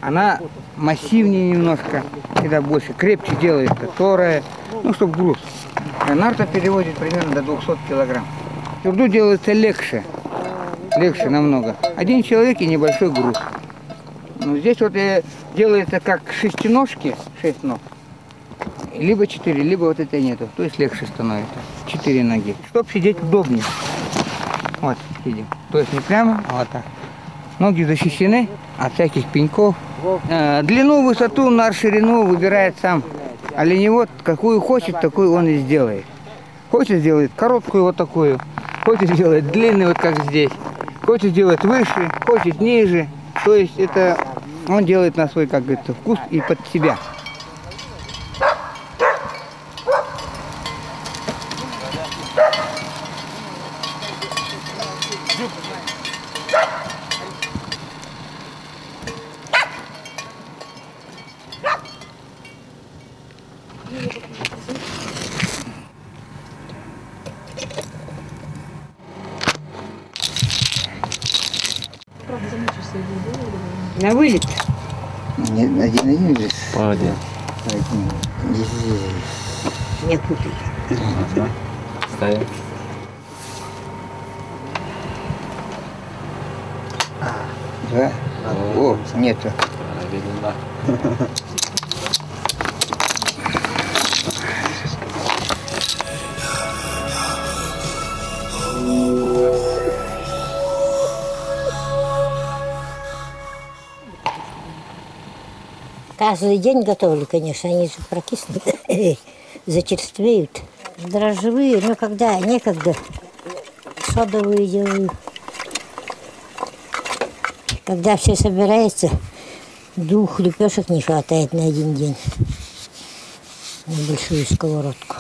Она массивнее немножко, всегда больше, крепче делает, которая, ну, чтобы груз. Нарта перевозит примерно до двухсот килограмм. Сюрду делается легче. Легче намного. Один человек и небольшой груз. Ну, здесь вот делается как шестиножки, шесть ног, либо четыре, либо вот это нету. То есть легче становится. Четыре ноги. Чтоб сидеть удобнее. Вот, видим. То есть не прямо, а вот так. Ноги защищены от всяких пеньков. Длину, высоту, нар, ширину выбирает сам оленевод. Какую хочет, такую он и сделает. Хочет сделать короткую вот такую. Хочет делать длинный, вот как здесь. Хочет делать выше, хочет ниже. То есть это он делает на свой, как говорится, вкус и под себя. На вылет? Нет, один-один же. По один. Не путай. Ставим. Да? О, нету. Видно. Каждый день готовлю, конечно, они же прокиснут, зачерствеют. Дрожжевые, ну когда некогда, содовые делаю. Когда все собирается, двух лепешек не хватает на один день. На большую сковородку.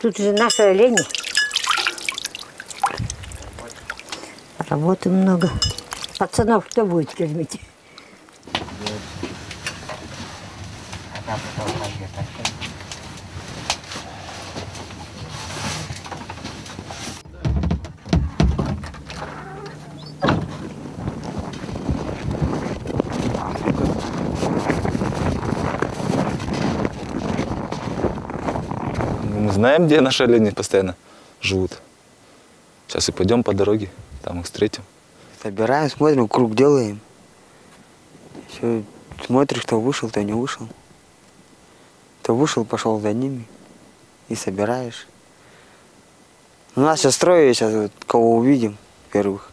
Тут же наши олени. Работы много. Пацанов кто будет кормить? Мы знаем, где наши олени постоянно живут. Сейчас и пойдем по дороге, там их встретим. Собираем, смотрим, круг делаем. Все, смотришь, кто вышел, кто не вышел. Кто вышел, пошел за ними и собираешь. У нас сейчас трое, сейчас вот кого увидим первых,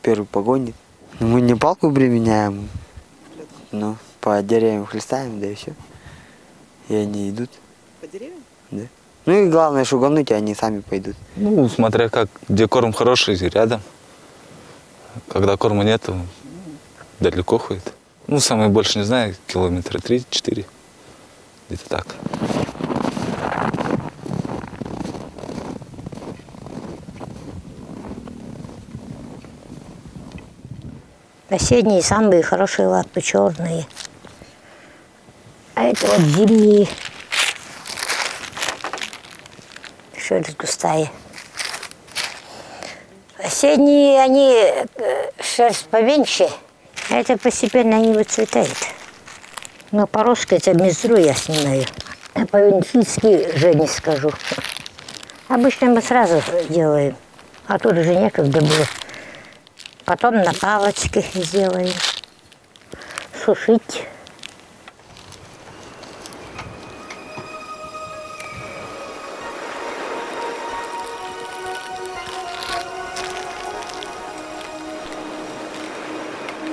первый погонит. Мы не палку применяем, но по деревьям хлестаем, да и все. И они идут. По деревьям? Да. Ну и главное шугануть, и они сами пойдут. Ну, смотря как, где корм хороший, рядом. Когда корма нету, далеко ходит. Ну, самое больше, не знаю, километра три-четыре. Где-то так. Осенние самые хорошие лапы, черные. А это вот зимние. Шерсть густая. Осенние, они шерсть поменьше, а это постепенно они выцветают. Но по-русски это мезру я снимаю, а по-венчински же не скажу. Обычно мы сразу делаем, а тут уже некогда было. Потом на палочке сделаем, сушить.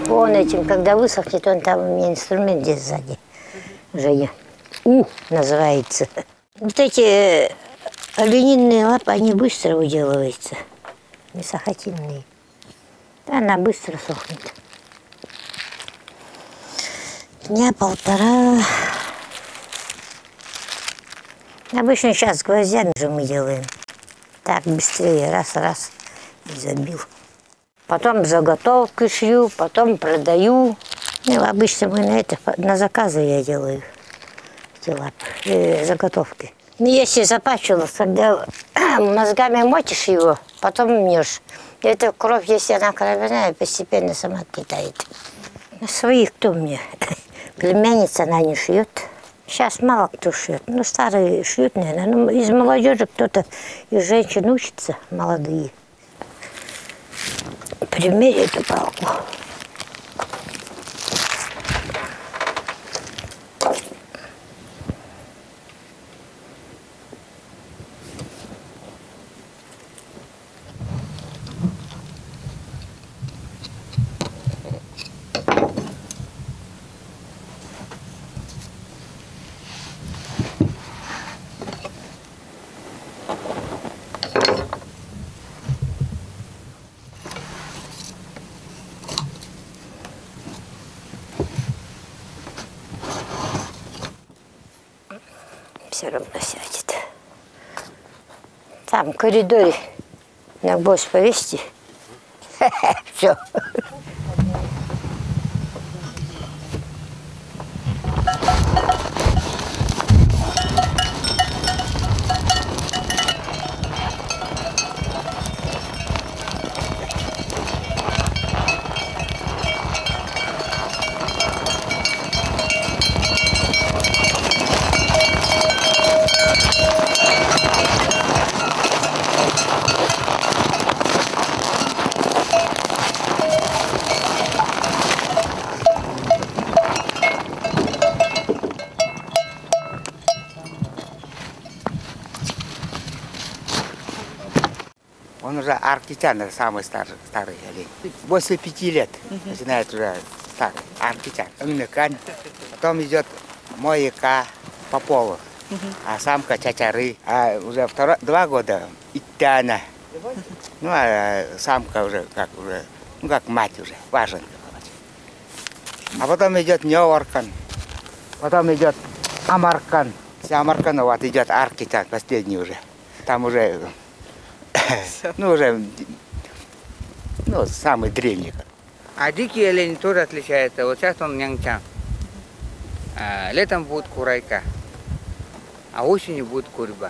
Он этим, когда высохнет, он там у меня инструмент здесь сзади. Женя. У называется. Вот эти оленинные лапы, они быстро уделываются. Мясохотинные. Она быстро сохнет. Дня полтора. Обычно сейчас гвоздями же мы делаем. Так, быстрее. Раз, раз. И забил. Потом заготовки шью, потом продаю. Ну, обычно мы на это, на заказы я делаю эти лапы, э, заготовки. Но если запачкалось, когда мозгами мотишь его, потом мнешь. Эта кровь, если она кровяная, постепенно сама отлетает. Своих кто мне? Племянница, она не шьет. Сейчас мало кто шьет. Ну, старые шьют, наверное. Ну, из молодежи кто-то, из женщин учатся, молодые. Примерь эту палку. Все равно сядет. Там в коридоре на босс повесьте. Все. Аркитян, самый старый, старый олень. После пяти лет начинает уже старый аркитян. Энекан, потом идет Мояка, Попова, а самка Чачары. А уже второ, два года Иттяна. Ну, а самка уже как, уже, ну, как мать уже, важенка. А потом идет Неоркан, потом идет Амаркан. С Амаркана вот идет аркитян, последний уже. Там уже... Ну, уже, ну, самый древний. А дикий олень тоже отличается. Вот сейчас он нянчан. А летом будет курайка, а осенью будет курьба.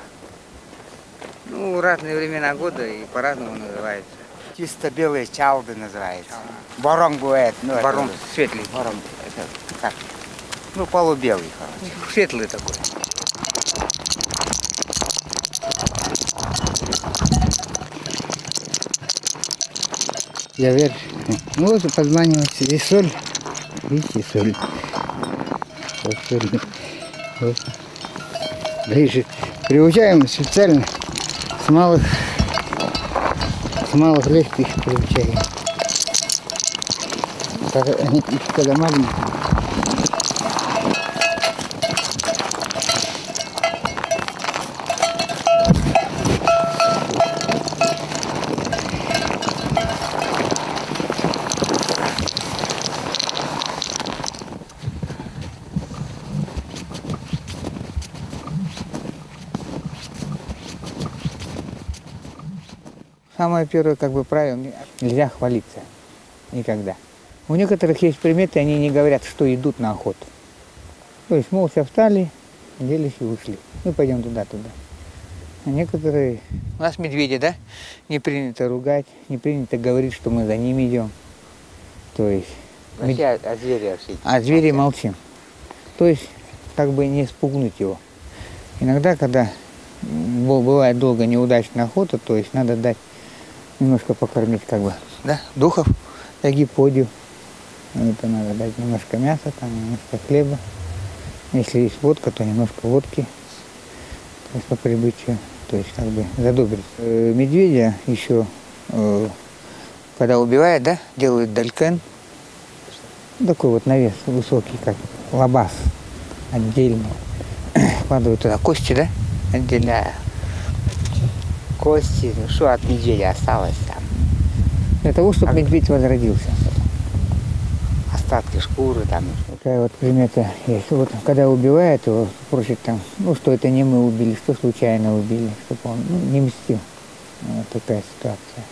Ну, разные времена года и по-разному называется. Чисто белые чалбы называется. А. Барон бывает. Ну, барон это, светлый. Барон, это, как? Ну, полубелый, короче. Светлый такой. Я верю. Ну, вот подманивается и соль. Видите, и соль. Вот соль. Вот. Ближе. Приучаем специально с малых, с малых лет их приучаем. Они когда маленькие. Самое первое, как бы, правило, нельзя хвалиться никогда. У некоторых есть приметы, они не говорят, что идут на охоту. То есть молча встали, оделись и ушли. Мы пойдем туда-туда. А некоторые... У нас медведи, да? Не принято ругать, не принято говорить, что мы за ними идем. То есть... Мед... О звере вообще. О звере молчим. То есть, как бы не спугнуть его. Иногда, когда бывает долго неудачная охота, то есть надо дать немножко покормить, как бы, да, духов, гиподию. Это надо дать немножко мяса, там, немножко хлеба. Если есть водка, то немножко водки, то есть по прибытию, то есть как бы задобрить. Медведя еще, когда убивает, да, делают далькен, такой вот навес высокий, как лабаз, отдельно. Кладывают туда кости, да, отдельно. Кости, ну что от медведя осталось там? Для того, чтобы а... медведь возродился. Остатки шкуры там. Такая вот примета есть. Вот когда убивает его, просит там, ну что это не мы убили, что случайно убили, чтобы он, ну, не мстил. Вот такая ситуация.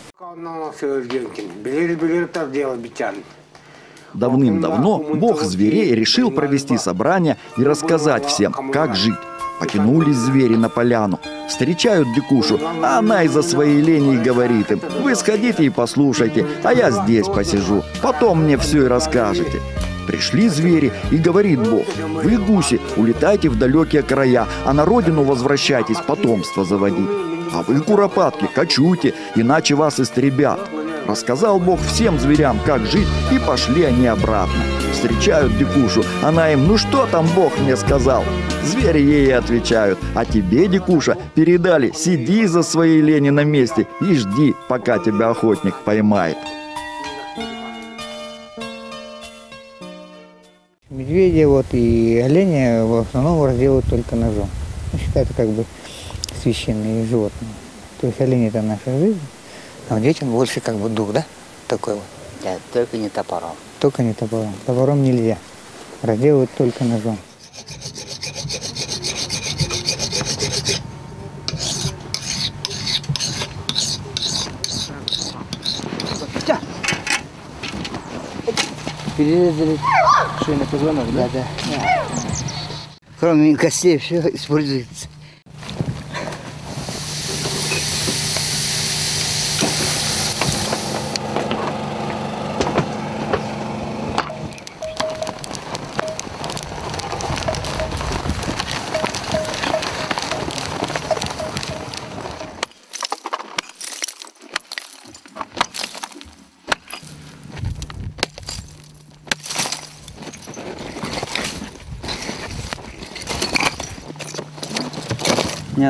Давным-давно бог зверей решил провести собрание и рассказать всем, как жить. Потянулись звери на поляну. Встречают дикушу, а она из-за своей лени говорит им: «Вы сходите и послушайте, а я здесь посижу, потом мне все и расскажете». Пришли звери, и говорит бог: «Вы, гуси, улетайте в далекие края, а на родину возвращайтесь потомство заводить. А вы, куропатки, кочуйте, иначе вас истребят». Рассказал бог всем зверям, как жить, и пошли они обратно. Встречают дикушу, она им: «Ну что там бог мне сказал?» Звери ей отвечают: «А тебе, дикуша, передали, сиди за своей лени на месте и жди, пока тебя охотник поймает». Медведи вот и оленя в основном разделывают только ножом. Считается, как бы, священные животные. То есть олени — это наша жизнь. А детям больше, как бы, дух, да? Такой вот. Да, только не топором. Только не топором. Топором нельзя. Разделывают только ножом. Перерезали шейный позвонок, да? Да, да. Кроме костей все используется.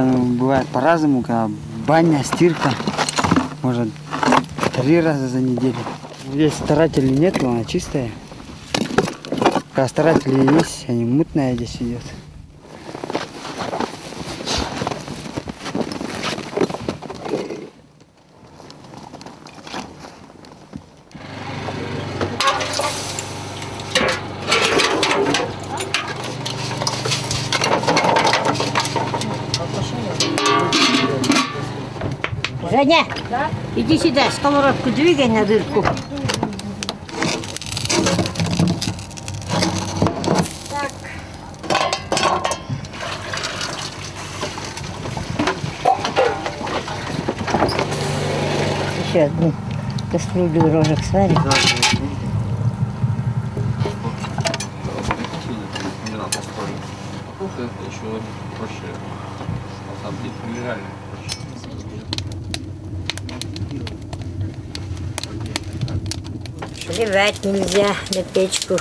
Бывает по-разному, когда баня, стирка, может, три раза за неделю. Здесь старателей нет, но она чистая. Когда старатели есть, они мутные здесь идут. Женя, да? Иди сюда, сковородку двигай на дырку. еще одну кастрюлю рожек сварим. Сливать нельзя на печку.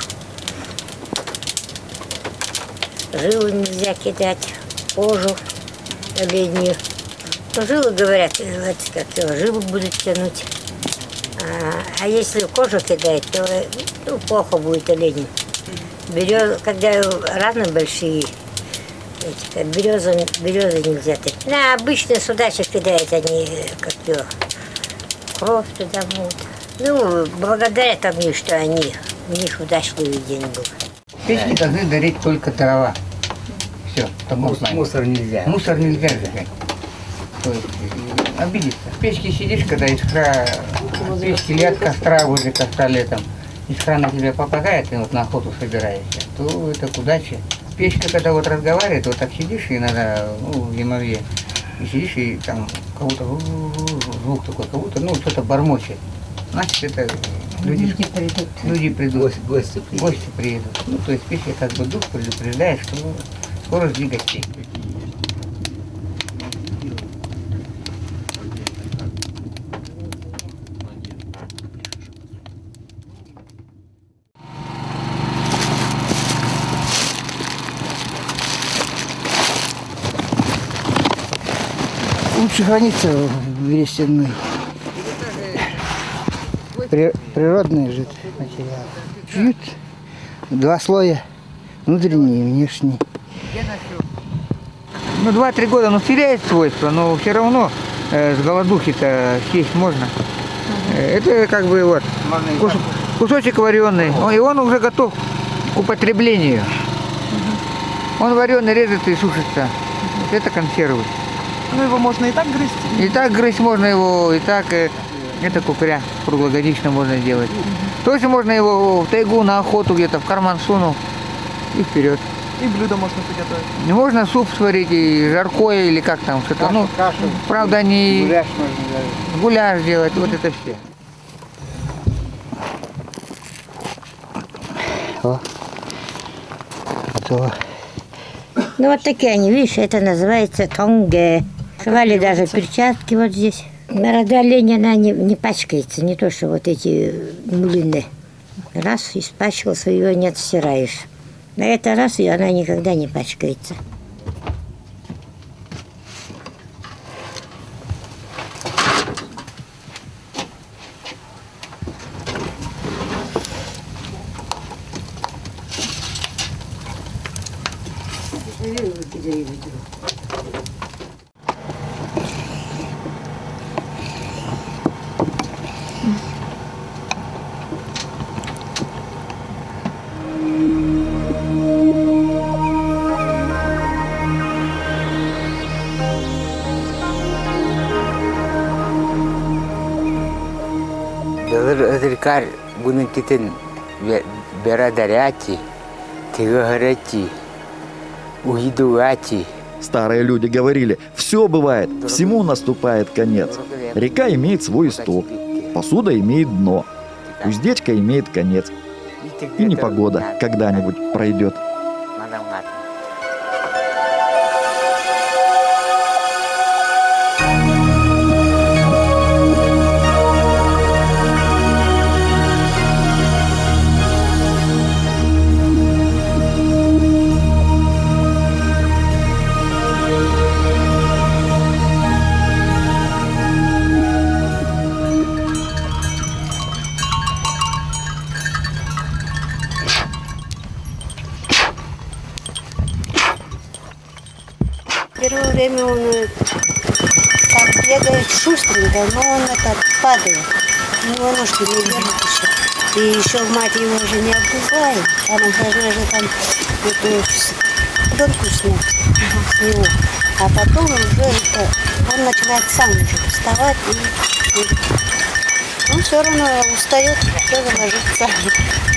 Жилу нельзя кидать, кожу оленью. Ну, жилу, говорят, как его, жилу будут тянуть. А, а если кожу кидать, то ну, плохо будет оленю. Берез, когда раны большие, эти, березы, березы нельзя кидать. На обычные судачи кидают они, как его, кровь туда мут. Ну, благодаря тому, что они, у них удачливый день был. В печке должны гореть только трава. Все, мусор, мусор нельзя. Мусор нельзя сжигать. Обидится. В печке сидишь, когда искра, печки лет костра, возле костра летом, искра на тебя попадает, и вот на охоту собираешься, то это к удаче. Печка, когда вот разговаривает, вот так сидишь, и надо, ну, в зимовье, и сидишь, и там кого-то звук такой, кого-то, ну, что-то бормочет. Значит, это люди, люди придут, люди придут. Гости, гости, придут. гости приедут. Ну, то есть пища как бы дух предупреждает, что ну, скоро жди гостей. Лучше хранится в берестяной. Природный жид материал. Жид, два слоя, внутренний и внешний. Ну, два-три года он теряет свойства, но все равно э, с голодухи-то съесть можно. Это как бы вот кус, кусочек вареный, и он уже готов к употреблению. Он вареный, режется и сушится. Это консервы. Ну, его можно и так грызть? И так грызть можно его, и так... Это купря круглогодично можно делать. Mm-hmm. То есть можно его в тайгу, на охоту где-то, в карман сунул и вперед. И блюдо можно приготовить? Можно суп сварить, и жаркое, или как там, что-то. Ну, кашу, правда, и не... Гуляш можно даже. Гуляш делать, mm-hmm. Вот это все. О, готово. Ну, вот такие они, видишь, это называется тонге. Шивали даже перчатки вот здесь. Борода оленя, она не, не пачкается, не то, что вот эти мулины. Раз испачкался, ее не отстираешь. На это раз, и она никогда не пачкается. Кар гунен китен берадаряти, тигоряти, уидуати. Старые люди говорили, все бывает, всему наступает конец. Река имеет свой исток, посуда имеет дно, уздечка имеет конец. И непогода когда-нибудь пройдет. Шустренько, но он этот падает, но он ножки не держит еще. И еще мать его уже не отгрызает, она должна же там донку снять с него. А потом уже это, он начинает сам уже вставать, и, и он все равно устает, все заложится.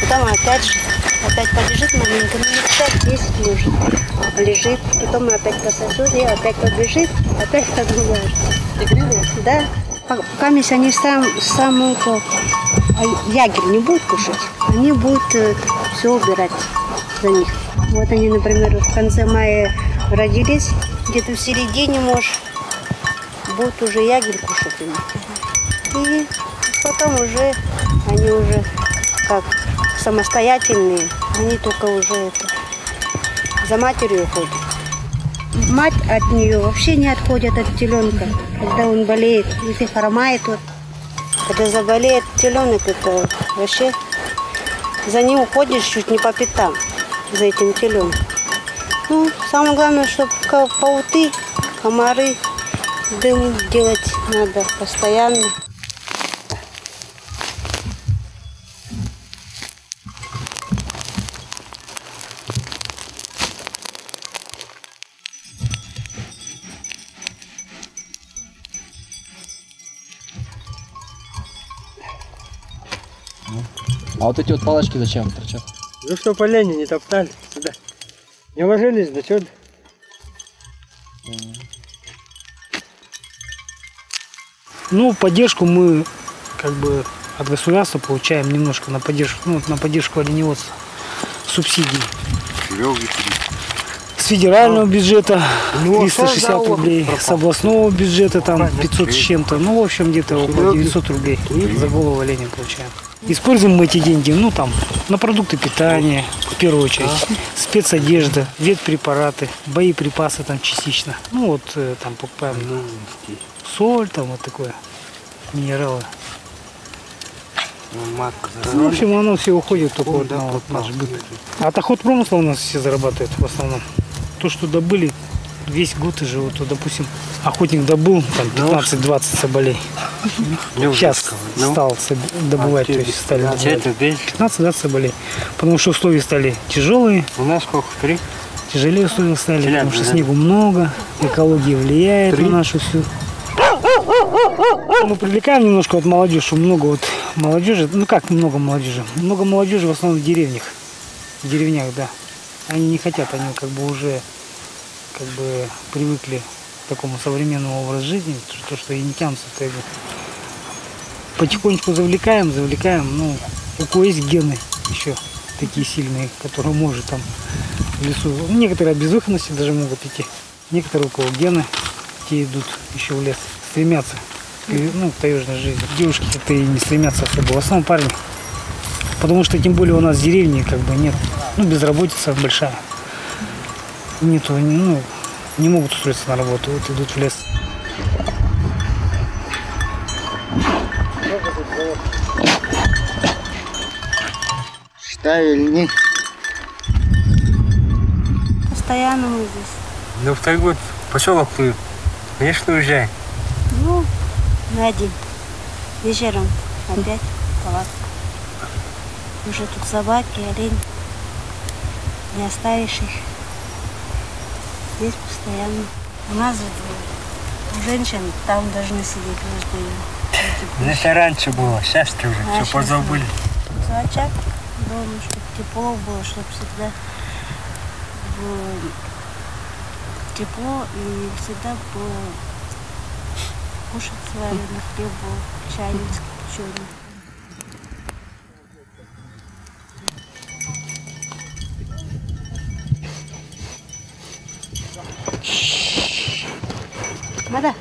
Потом опять же, опять полежит маленько, ну десять уже лежит, потом опять пососет, и опять побежит, опять подгуляет. Да. Камень они сам, сам это, ягель не будут кушать, они будут это, все убирать за них. Вот они, например, в конце мая родились, где-то в середине, может, будут уже ягель кушать им. И потом уже они уже как самостоятельные, они только уже это, за матерью ходят. Мать от нее вообще не отходит от теленка, когда он болеет, если хромает. Вот. Когда заболеет теленок, это вообще за ним уходишь чуть не по пятам, за этим теленком. Ну, самое главное, чтобы пауты, комары, дым делать надо постоянно. А вот эти вот палочки зачем торчат? Ну что, полени не топтали, сюда. Не ложились, да что? Ну, поддержку мы как бы от государства получаем немножко на поддержку, ну, на поддержку оленеводства, субсидии. С федерального бюджета триста шестьдесят рублей, с областного бюджета там пятьсот с чем-то, ну, в общем, где-то около девятьсот рублей за голову оленя получаем. Используем мы эти деньги, ну, там, на продукты питания, в первую очередь, спецодежда, ветпрепараты, боеприпасы там частично. Ну, вот там покупаем соль, там вот такое, минералы. Ну, в общем, оно все уходит только вот на вот наш быт. От охотпромысла у нас все зарабатывают в основном. То, что добыли, весь год и живут. Вот, допустим, охотник добыл там пятнадцать-двадцать соболей. Сейчас стал добывать, то есть стали добывать пятнадцать-двадцать соболей. Потому что условия стали тяжелые. У нас сколько? Три? Тяжелее условия стали, потому что снегу много, экология влияет на нашу всю. Мы привлекаем немножко вот молодежь, много вот молодежи, ну как много молодежи? Много молодежи в основном в деревнях, в деревнях, да. Они не хотят, они как бы уже как бы привыкли к такому современному образу жизни, то, что и не тянутся. Потихонечку завлекаем, завлекаем, ну, у кого есть гены еще такие сильные, которые может там в лесу, некоторые от безвыходности даже могут идти, некоторые у кого гены, те идут еще в лес, стремятся, ну, к таежной жизни. Девушки-то и не стремятся особо, в основном парни, потому что тем более у нас в деревне как бы нет, ну, безработица большая. Нету, ну, не могут устроиться на работу, вот идут в лес. Штабельник. Постоянно мы здесь. Ну, второй год поселок ты, конечно, уезжай. Ну, на один. Вечером опять палатка. Уже тут собаки, олени. Не оставишь их. Здесь постоянно. У нас у женщин там должны сидеть каждый. Это раньше было, сейчас ты уже а все позабыли. Золочак был, ну, чтобы тепло было, чтобы всегда было тепло и всегда было кушать вареный хлеб, был чайник печеный. Вода.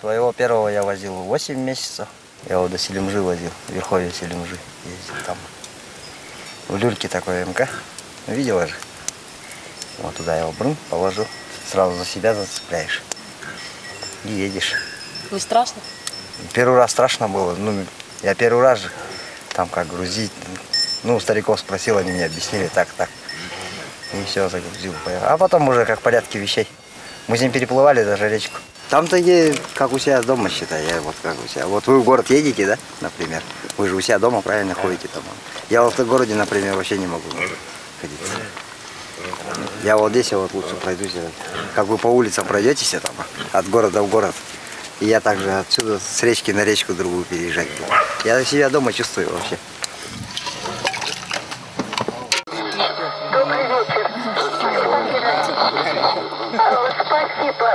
Своего первого я возил восемь месяцев. Я его до Селимжи возил, верховье Селимжи. Ездил там. В люльке такой МК. Видела же? Вот туда я его брым, положу. Сразу за себя зацепляешь. И едешь. Не страшно? Первый раз страшно было. Ну, я первый раз же там как грузить. Ну, у стариков спросил, они мне объяснили так, так. И все, загрузил, поехал. А потом уже как в порядке вещей. Мы с ним переплывали даже речку. Там такие, как у себя дома, считай, я вот как у себя. Вот вы в город едете, да, например? Вы же у себя дома правильно ходите там. Я вот в городе, например, вообще не могу ходить. Я вот здесь я вот лучше пройдусь. Как вы по улицам пройдетесь там, от города в город. И я также отсюда с речки на речку другую переезжать. Я себя дома чувствую вообще. Добрый вечер.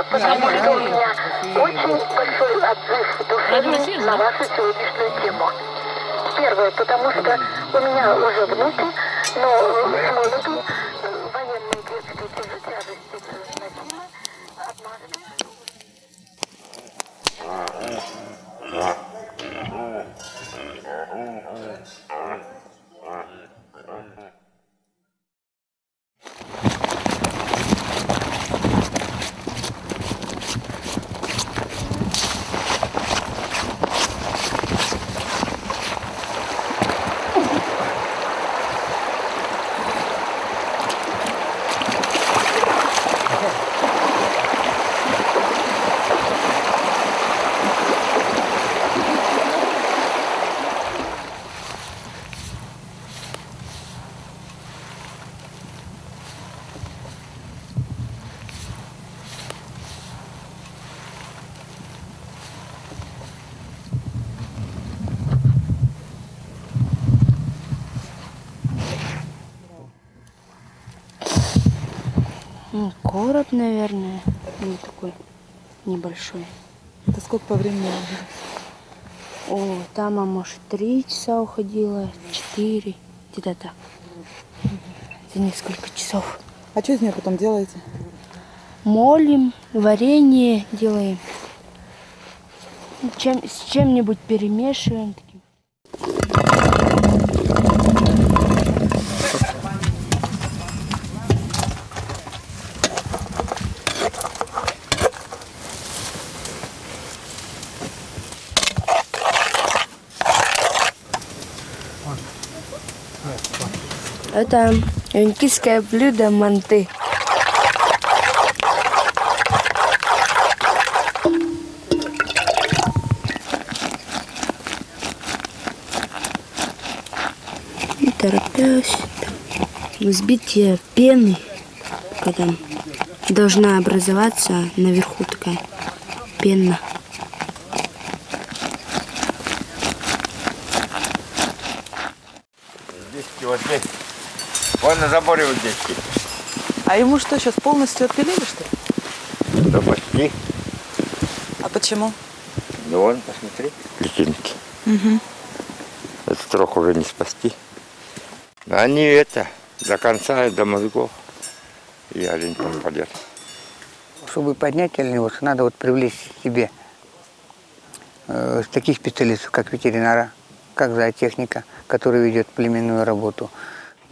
Спасибо, потому что у меня очень большой отзыв душевный на вашу сегодняшнюю тему. Первое, потому что у меня уже внуки, но молоды, военные детки, тоже тяжести носила, однажды. Город, наверное, не такой небольшой. Это сколько по времени? О, там, а может, три часа уходила, четыре, где-то так. За несколько часов. А что из нее потом делаете? Молим, варенье делаем. Чем, с чем-нибудь перемешиваем. Это юнкийское блюдо манты. Не торопясь. Взбитие пены, когда должна образоваться наверху такая пена. Вон на заборе вот здесь. А ему что, сейчас полностью отпилили, что ли? Да почти. А почему? Ну вон, посмотри, личинки. Угу. Это трох уже не спасти. Они это, до конца, до мозгов. И олень попадет. Чтобы поднять оленя, надо вот привлечь к себе э, таких специалистов, как ветеринара, как зоотехника, который ведет племенную работу.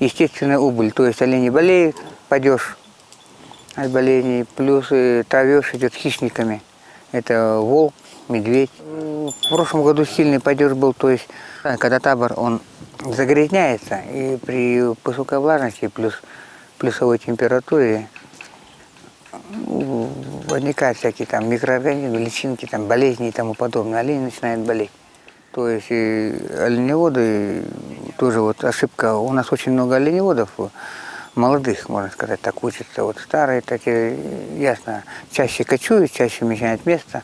Естественная убыль, то есть олени болеют, падеж от болезней, плюс травеж идет хищниками. Это волк, медведь. В прошлом году сильный падеж был, то есть когда табор, он загрязняется, и при высокой влажности плюс плюсовой температуре возникают всякие там микроорганизмы, личинки, там, болезни и тому подобное. Олени начинают болеть. То есть и оленеводы, тоже вот ошибка, у нас очень много оленеводов, молодых, можно сказать, так учатся, вот старые такие, ясно, чаще кочуют, чаще меняют место.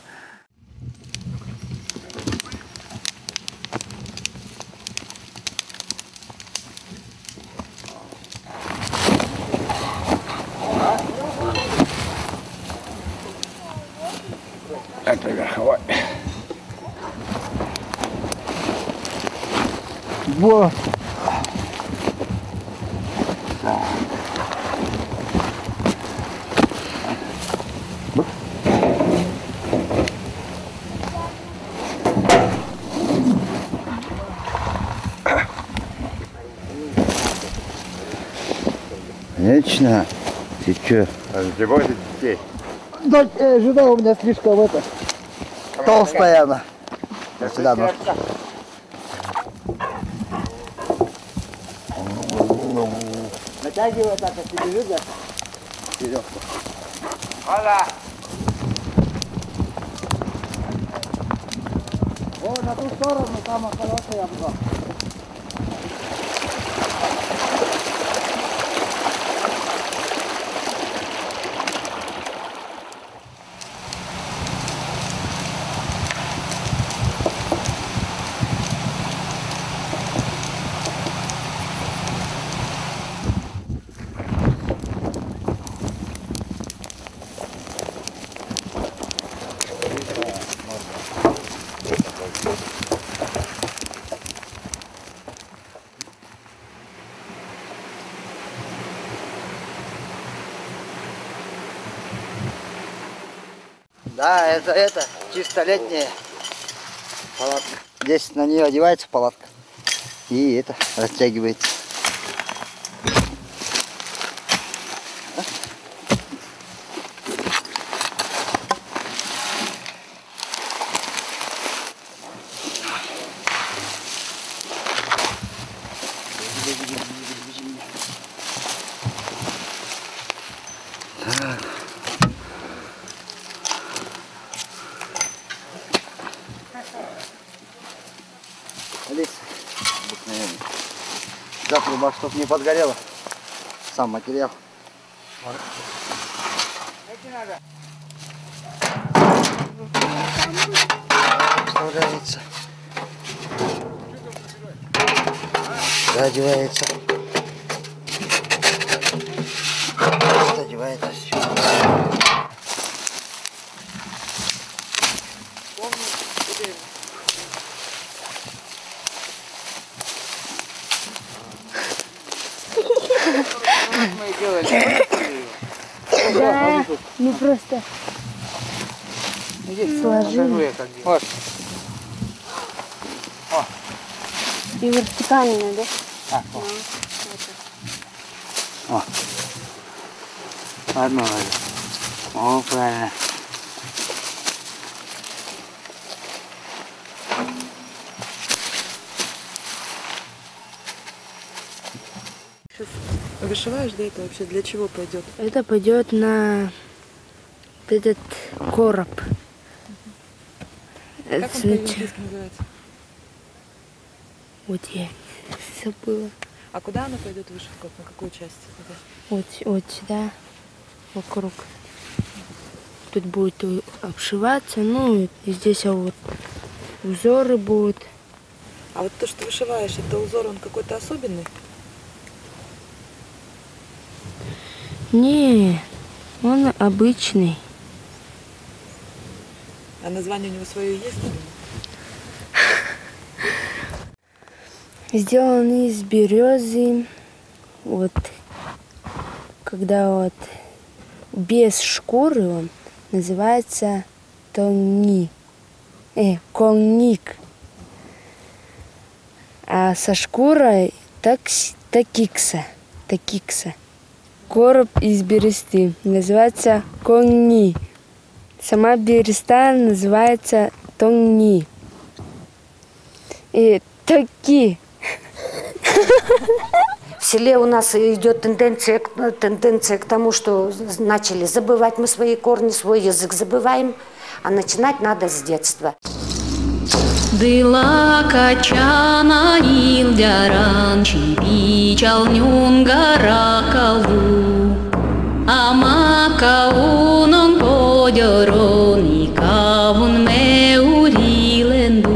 Это верховой. Вот. Конечно. Ты че? Зимой за детей. Да, э, жена у меня слишком это. Толстая она. Я сюда ножку. Натягивай так, как ты бежишь, да? Веревку. Ага. О, на ту сторону, там хороший обзор. Да, это, это чисто летняя палатка. Здесь на нее одевается палатка и это растягивается. Затруба, чтоб не подгорела. Сам материал. Эти надо. Что годится? Да, одевается. Просто одевается все. Да, ну просто сложили. Вот. И вертикально, да? А, вот. Вот. Одно вроде. О, правильно. Вышиваешь, да, это вообще для чего пойдет? Это пойдет на этот короб. Как это он по-английски называется? Вот я забыла. А куда она пойдет вышивка? На какую часть? Вот, вот сюда, вокруг. Тут будет обшиваться, ну и здесь вот узоры будут. А вот то, что вышиваешь, это узор, он какой-то особенный? Не, он обычный. А название у него свое есть? Сделан из березы, вот, когда вот без шкуры он называется тони, э, конник, а со шкурой такс, такикса, такикса. Короб из бересты называется конни. Сама береста называется тонни. И токи. В селе у нас идет тенденция, тенденция к тому, что начали забывать мы свои корни, свой язык забываем, а начинать надо с детства. Дыла качана индяран, чипичал нюнгара калу, амака унон подерон и кавун меуриленду.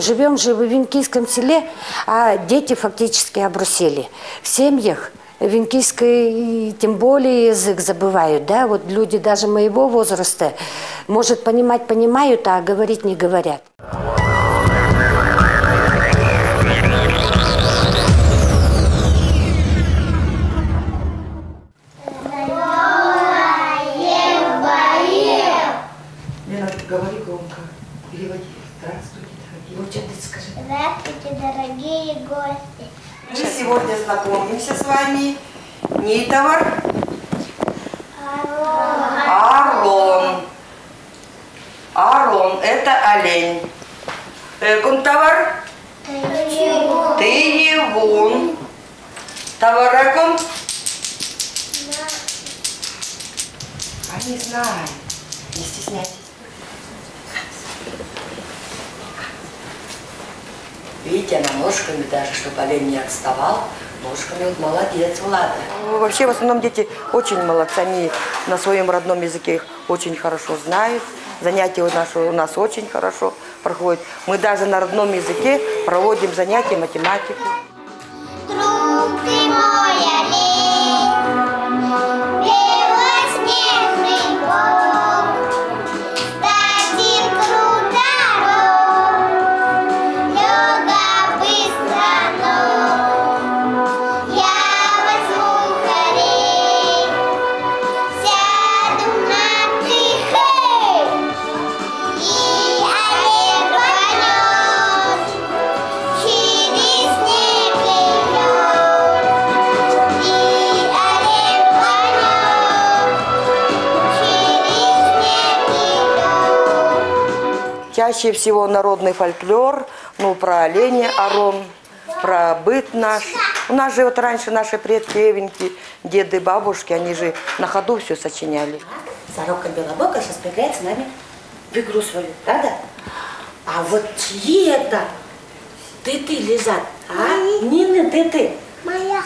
Живем же в Венкийском селе, а дети фактически обрусели. В семьях венкийский, тем более, язык забывают, да, вот люди даже моего возраста, может, понимать понимают, а говорить не говорят. Лена, говори громко, переводи. Здравствуйте, дорогие. Вот что ты скажи. Здравствуйте, дорогие гости. Мы сегодня знакомимся с вами. Нитовар. Орлом. Орлом. Это олень. Экунтовар. Тыевун. Товараком. не знаю. Не стесняйтесь. Видите, она ножками даже, чтобы олень не отставал. Ножками вот молодец, Влада. Вообще, в основном дети очень молодцы. Они на своем родном языке их очень хорошо знают. Занятия наши у нас очень хорошо проходят. Мы даже на родном языке проводим занятия математики. Друг ты мой олень, белоснежный волк, статин круторог, лёга быстро ног. Я возьму хорей, сяду на тихой, и олень рванёт через снег. Чаще всего народный фольклор, ну, про оленя, арон, про быт наш. У нас же вот раньше наши предки, эвеньки, деды, бабушки, они же на ходу все сочиняли. Сорока Белобока сейчас поиграет с нами в игру свою, правда? А вот чьи это? Ты, ты, лежат, а? Нина, ты, ты. Моя.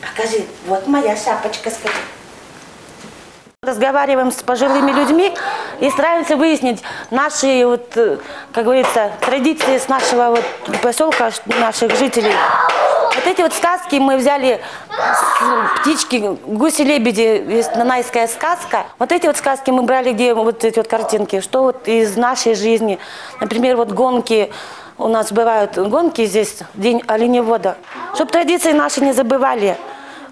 Покажи, вот моя шапочка, скажи. Разговариваем с пожилыми людьми и стараемся выяснить наши, вот, как говорится, традиции с нашего вот поселка, наших жителей. Вот эти вот сказки мы взяли, птички, гуси-лебеди, есть нанайская сказка. Вот эти вот сказки мы брали, где вот эти вот картинки, что вот из нашей жизни. Например, вот гонки, у нас бывают гонки здесь, день оленевода. Чтобы традиции наши не забывали.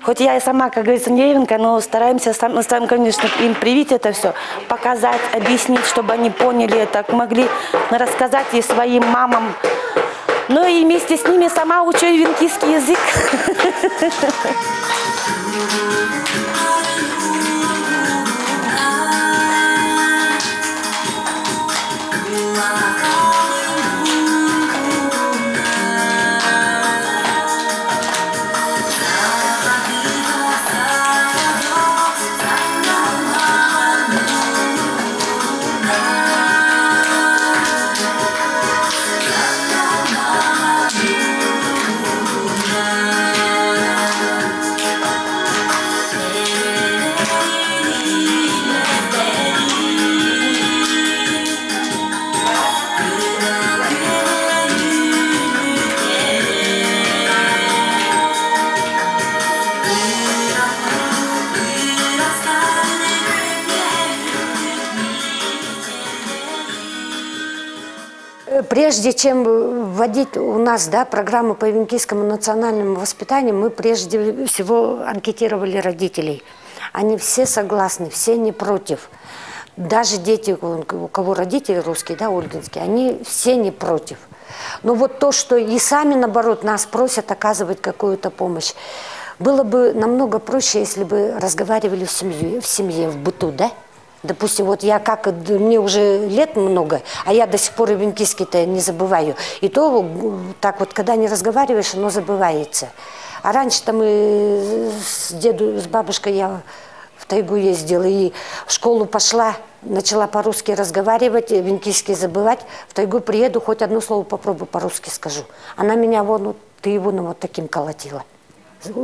Хоть я и сама, как говорится, не эвенка, но стараемся, сам, сам, конечно, им привить это все, показать, объяснить, чтобы они поняли это, могли рассказать и своим мамам. Ну и вместе с ними сама учу эвенкийский язык. Прежде чем вводить у нас, да, программу по эвенкийскому национальному воспитанию, мы прежде всего анкетировали родителей. Они все согласны, все не против. Даже дети, у кого родители русские, да, ольгинские, они все не против. Но вот то, что и сами, наоборот, нас просят оказывать какую-то помощь. Было бы намного проще, если бы разговаривали в семье, в семье, в быту, да? Допустим, вот я как, мне уже лет много, а я до сих пор эвенкийский-то не забываю. И то, так вот, когда не разговариваешь, оно забывается. А раньше-то мы с деду, с бабушкой я в тайгу ездила, и в школу пошла, начала по-русски разговаривать, эвенкийский забывать. В тайгу приеду, хоть одно слово попробую по-русски скажу. Она меня вон, вот, ты его ну, вот таким колотила.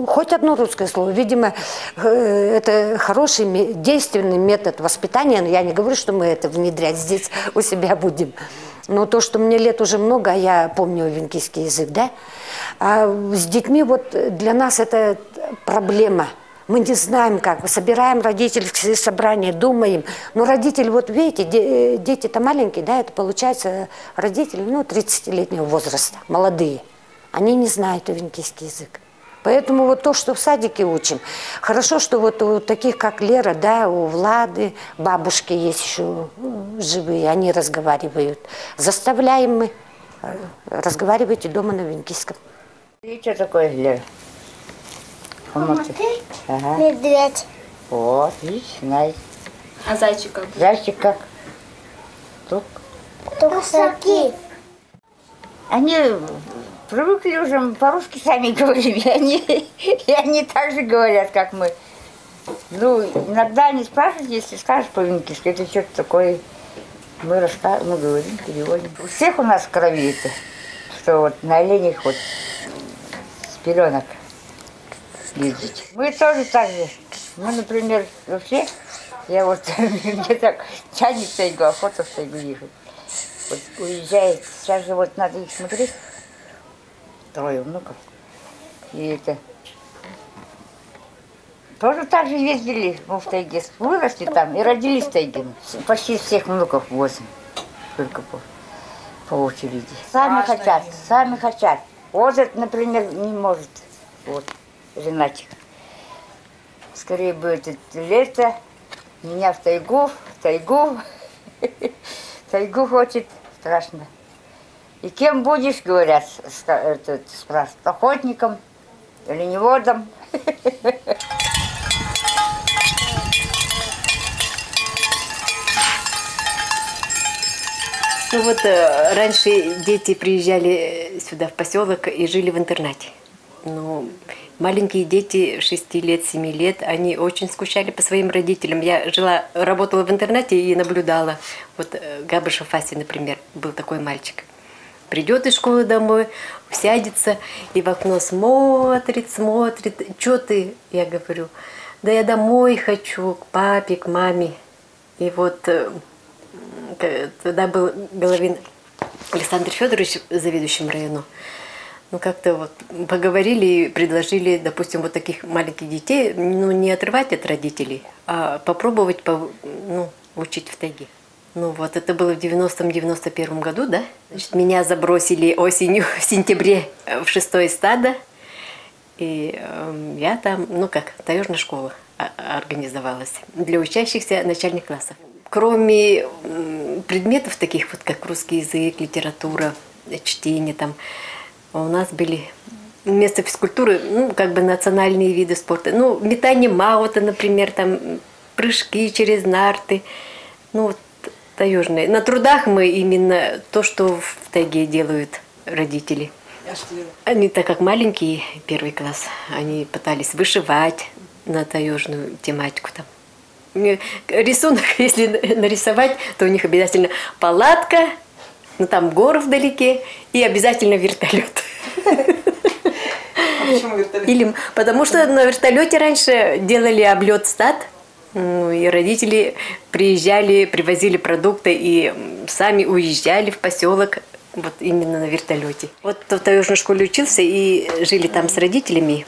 Хоть одно русское слово. Видимо, это хороший, действенный метод воспитания. Я не говорю, что мы это внедрять здесь у себя будем. Но то, что мне лет уже много, а я помню эвенкийский язык, да? А с детьми вот для нас это проблема. Мы не знаем, как. Мы собираем родительские собрания, думаем. Но родитель, вот видите, де, дети-то маленькие, да? Это получается родители, ну, тридцатилетнего возраста, молодые. Они не знают эвенкийский язык. Поэтому вот то, что в садике учим. Хорошо, что вот у таких, как Лера, да, у Влады, бабушки есть еще живые, они разговаривают. Заставляем мы. Разговаривайте дома на венкийском. Видите, что такое, Лера? Мама, ты? Ага. Медведь. Вот, видишь, знаешь. А зайчик как? Зайчик как? Тук. Тук-саки. Они... Привыкли уже, мы по-русски сами говорим, и они, и они так же говорят, как мы. Ну, иногда они спрашивают, если скажешь по-венгерски, это что-то такое. Мы расскажем, мы говорим, переводим. У всех у нас в крови это, что вот на оленях вот с пеленок ездить. Мы тоже так же. Мы, например, вообще, я вот, мне так тянет в тайгу, охота в тайгу ехать. Вот уезжает, сейчас же вот надо их смотреть, трое внуков. И это... Тоже так же ездили в тайге, выросли там и родились в тайге. Почти всех внуков восемь, только по, по очереди. Сами Важно хотят, им. сами хотят. Может, например, не может, вот, женатик. Скорее будет это лето, меня в тайгу, в тайгу, тайгу хочет, страшно. И кем будешь, говорят, спрашивают, охотником, оленеводом. Ну вот раньше дети приезжали сюда в поселок и жили в интернате. Но маленькие дети шести лет, семи лет, они очень скучали по своим родителям. Я жила, работала в интернате и наблюдала. Вот Габышев Фаси, например, был такой мальчик. Придет из школы домой, сядется и в окно смотрит, смотрит. Че ты? Я говорю, да я домой хочу, к папе, к маме. И вот... Тогда был Головин Александр Федорович заведующим району. Ну, как-то вот поговорили и предложили, допустим, вот таких маленьких детей, ну, не отрывать от родителей, а попробовать, ну, учить в тайге. Ну, вот это было в девяностом-девяносто первом году, да? Значит, меня забросили осенью, в сентябре, в шестое стадо. И э, я там, ну, как, таежная школа организовалась для учащихся начальных классов. Кроме предметов таких, вот как русский язык, литература, чтение, там, у нас были вместо физкультуры, ну, как бы национальные виды спорта. Ну, метание маута, например, там, прыжки через нарты, ну, вот, таежные. На трудах мы именно то, что в тайге делают родители. Они, так как маленькие, первый класс, они пытались вышивать на таежную тематику, там. Рисунок, если нарисовать, то у них обязательно палатка, ну там горы вдалеке и обязательно вертолет. А почему вертолет? Или, потому что на вертолете раньше делали облет стад, ну, и родители приезжали, привозили продукты и сами уезжали в поселок вот именно на вертолете. Вот в таежной школе учился и жили там с родителями.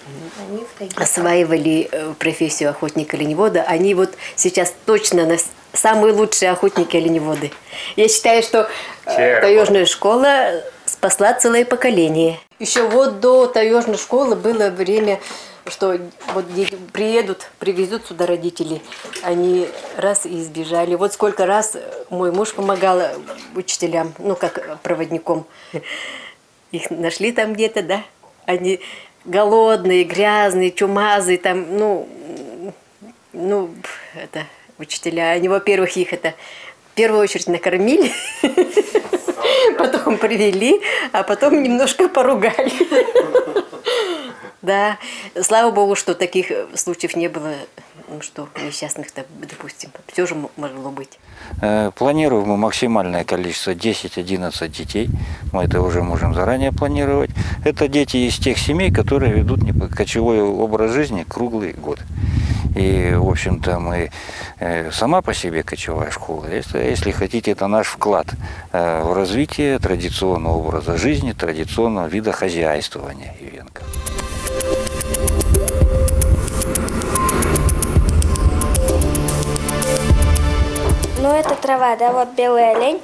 Осваивали профессию охотника-оленевода. Они вот сейчас точно нас самые лучшие охотники-оленеводы. Я считаю, что таежная школа спасла целое поколение. Еще вот до таежной школы было время, что вот дети приедут, привезут сюда родители. Они раз и сбежали. Вот сколько раз мой муж помогал учителям, ну как проводником. Их нашли там где-то, да? Они... Голодные, грязные, чумазые, там, ну, ну, это, учителя, они, во-первых, их это, в первую очередь накормили, потом привели, а потом немножко поругали. Да, слава богу, что таких случаев не было, что несчастных-то, допустим, все же могло быть. Планируем мы максимальное количество десять-одиннадцать детей. Мы это уже можем заранее планировать. Это дети из тех семей, которые ведут кочевой образ жизни круглый год. И, в общем-то, мы сама по себе кочевая школа. Это, если хотите, это наш вклад в развитие традиционного образа жизни, традиционного вида хозяйствования ивенка. Ну, это трава, да, вот белый олень,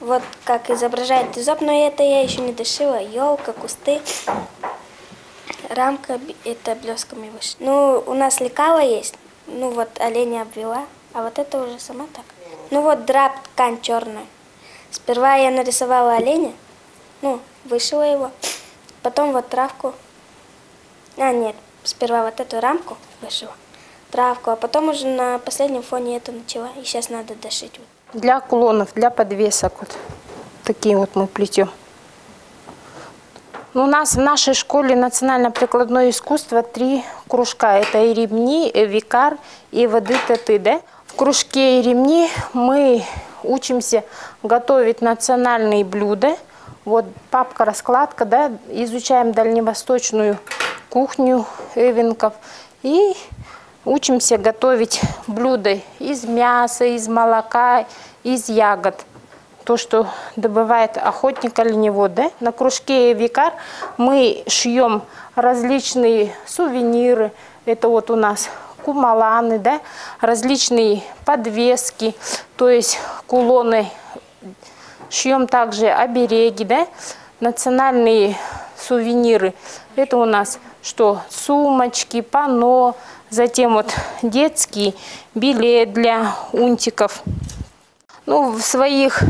вот как изображает изоб, но это я еще не дышила, елка, кусты, рамка, это блесками выше. Ну, у нас лекала есть, ну вот оленя обвела, а вот это уже сама так. Ну, вот драп, ткань черная. Сперва я нарисовала оленя, ну, вышила его, потом вот травку, а нет, сперва вот эту рамку вышила. Травку, а потом уже на последнем фоне это начала. И сейчас надо дошить. Для кулонов, для подвесок вот такие вот мы плетем. У нас в нашей школе национально-прикладное искусство три кружка. Это и ремни, и викар, и воды тетыде. В кружке и ремни мы учимся готовить национальные блюда. Вот папка-раскладка, да, изучаем дальневосточную кухню эвенков. И учимся готовить блюда из мяса, из молока, из ягод. То, что добывает охотник оленевод. Да? На кружке викар мы шьем различные сувениры. Это вот у нас кумаланы, да? Различные подвески, то есть кулоны. Шьем также обереги, да? Национальные сувениры. Это у нас что? Сумочки, панно, затем вот детский билет для унтиков. Ну, в своих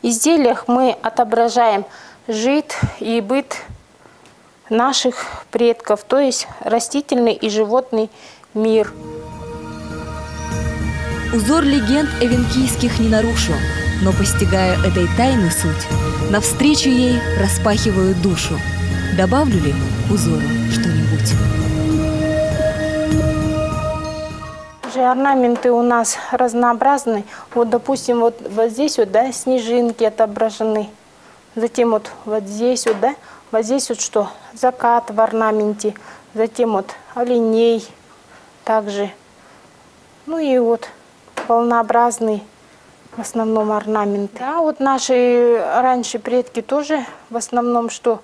изделиях мы отображаем жит и быт наших предков, то есть растительный и животный мир. Узор легенд эвенкийских не нарушил, но, постигая этой тайны суть, навстречу ей распахиваю душу. Добавлю ли узору что-нибудь? Орнаменты у нас разнообразны. Вот, допустим, вот, вот здесь вот, да, снежинки отображены. Затем вот, вот здесь вот, да, вот здесь вот что? Закат в орнаменте. Затем вот оленей также. Ну и вот волнообразный в основном орнамент. Да, вот наши раньше предки тоже в основном что?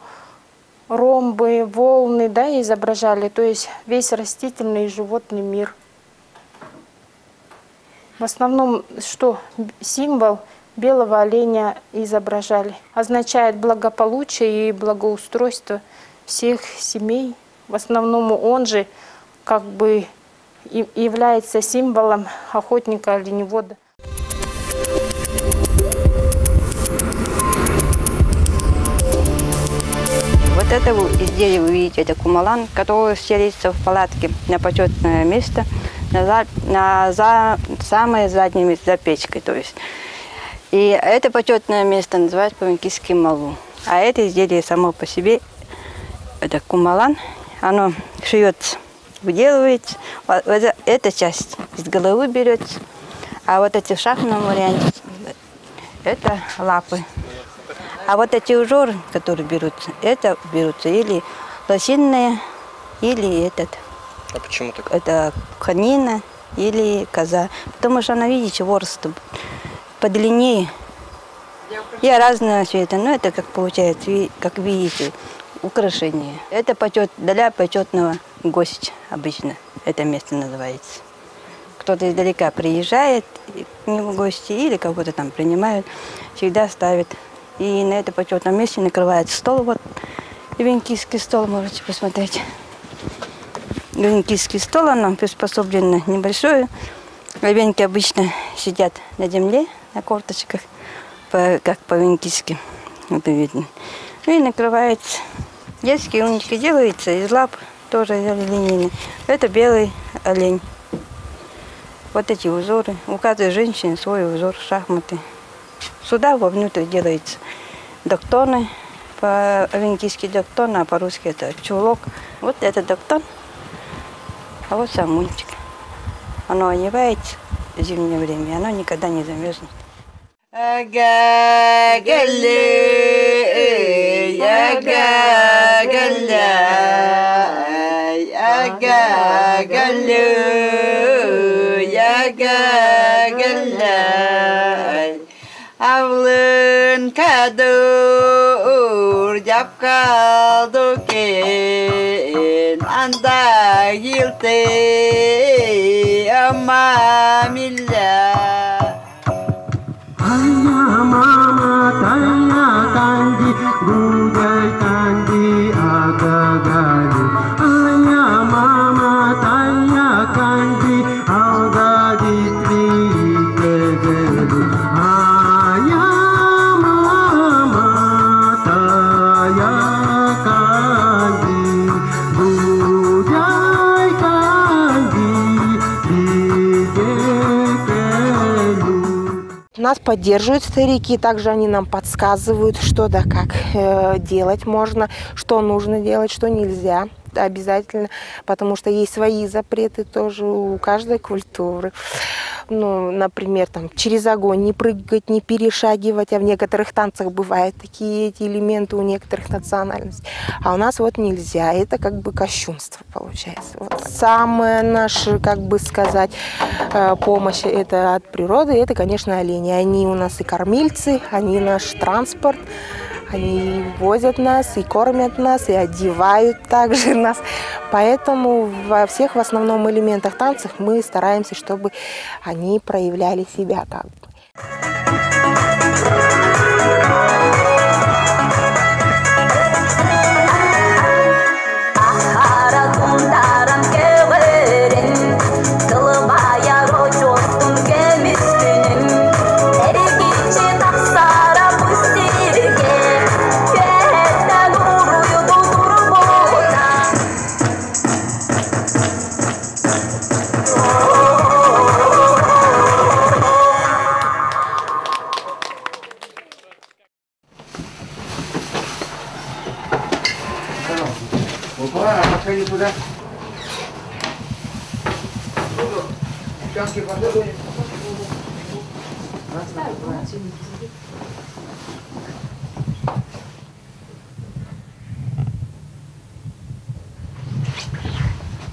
Ромбы, волны, да, изображали. То есть весь растительный и животный мир. В основном, что символ белого оленя изображали. Означает благополучие и благоустройство всех семей. В основном он же как бы и является символом охотника-оленевода. Вот это изделие вы видите, это кумалан, который стелится в палатке на почетное место. На, на за, самое заднее место, за печкой, то есть. И это почетное место называют по-венкийски малу. А это изделие само по себе, это кумалан, оно шьется, выделывается. Вот, вот эта часть из головы берется, а вот эти в шахматном варианте, это лапы. А вот эти ужоры, которые берутся, это берутся или лосиные, или этот. А почему так? Это конина или коза. Потому что она, видите, ворс подлиннее. Я разное все это. Но это как получается, как видите, украшение. Это почет, для почетного гостя обычно это место называется. Кто-то издалека приезжает к нему в гости или кого-то там принимают, всегда ставят. И на это почетном месте накрывает стол. Вот эвенкийский стол, можете посмотреть. Эвенкийский стол, оно приспособлено небольшое. Эвенки обычно сидят на земле, на корточках, по, как по-венкийски. Вот видно. Ну и накрывается. Детские унички делаются из лап, тоже оленины. Это белый олень. Вот эти узоры. У каждой женщины свой узор, шахматы. Сюда вовнутрь делаются доктоны. По-венкийски доктон, а по-русски это чулок. Вот это доктон. А вот сам мультик. Оно одевает в зимнее время, оно никогда не замерзнет. Нас поддерживают старики, также они нам подсказывают, что да как э, делать можно, что нужно делать, что нельзя обязательно, потому что есть свои запреты тоже у каждой культуры. Ну, например, там, через огонь не прыгать, не перешагивать, а в некоторых танцах бывают такие эти элементы у некоторых национальностей. А у нас вот нельзя, это как бы кощунство получается. Вот. Самая наша, как бы сказать, помощь это от природы, это, конечно, олени. Они у нас и кормильцы, они наш транспорт. Они возят нас, и кормят нас, и одевают также нас. Поэтому во всех в основном элементах танцев мы стараемся, чтобы они проявляли себя как бы.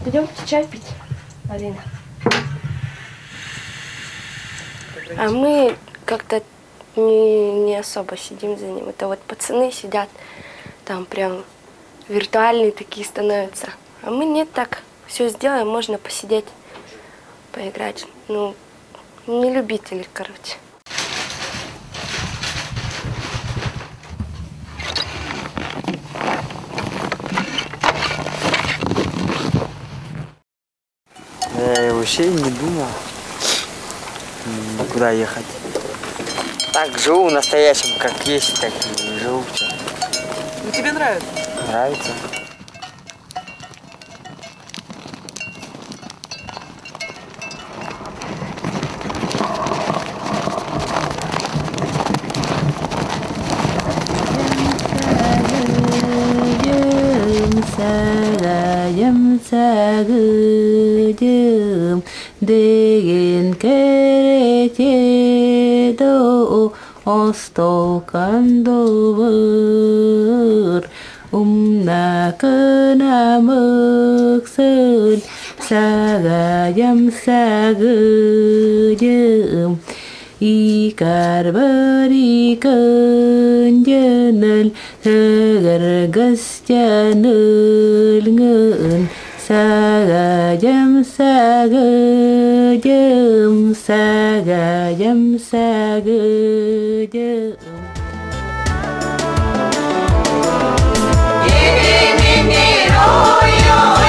Пойдемте чай пить, Марина. А мы как-то не, не особо сидим за ним. Это вот пацаны сидят, там прям виртуальные такие становятся. А мы нет, так все сделаем, можно посидеть, поиграть. Ну, не любители, короче. Я вообще не думал, куда ехать. Так, живу в настоящем, как есть, так и живу. Ну, тебе нравится? Нравится. Деген керете до остолкан добыр умна кынамыксын сагаям сагыдым икар бір икын жыныл тыгыр гыстянылгын Сагадем, сагадем, сагадем, сагадем. Иди, иди, иди,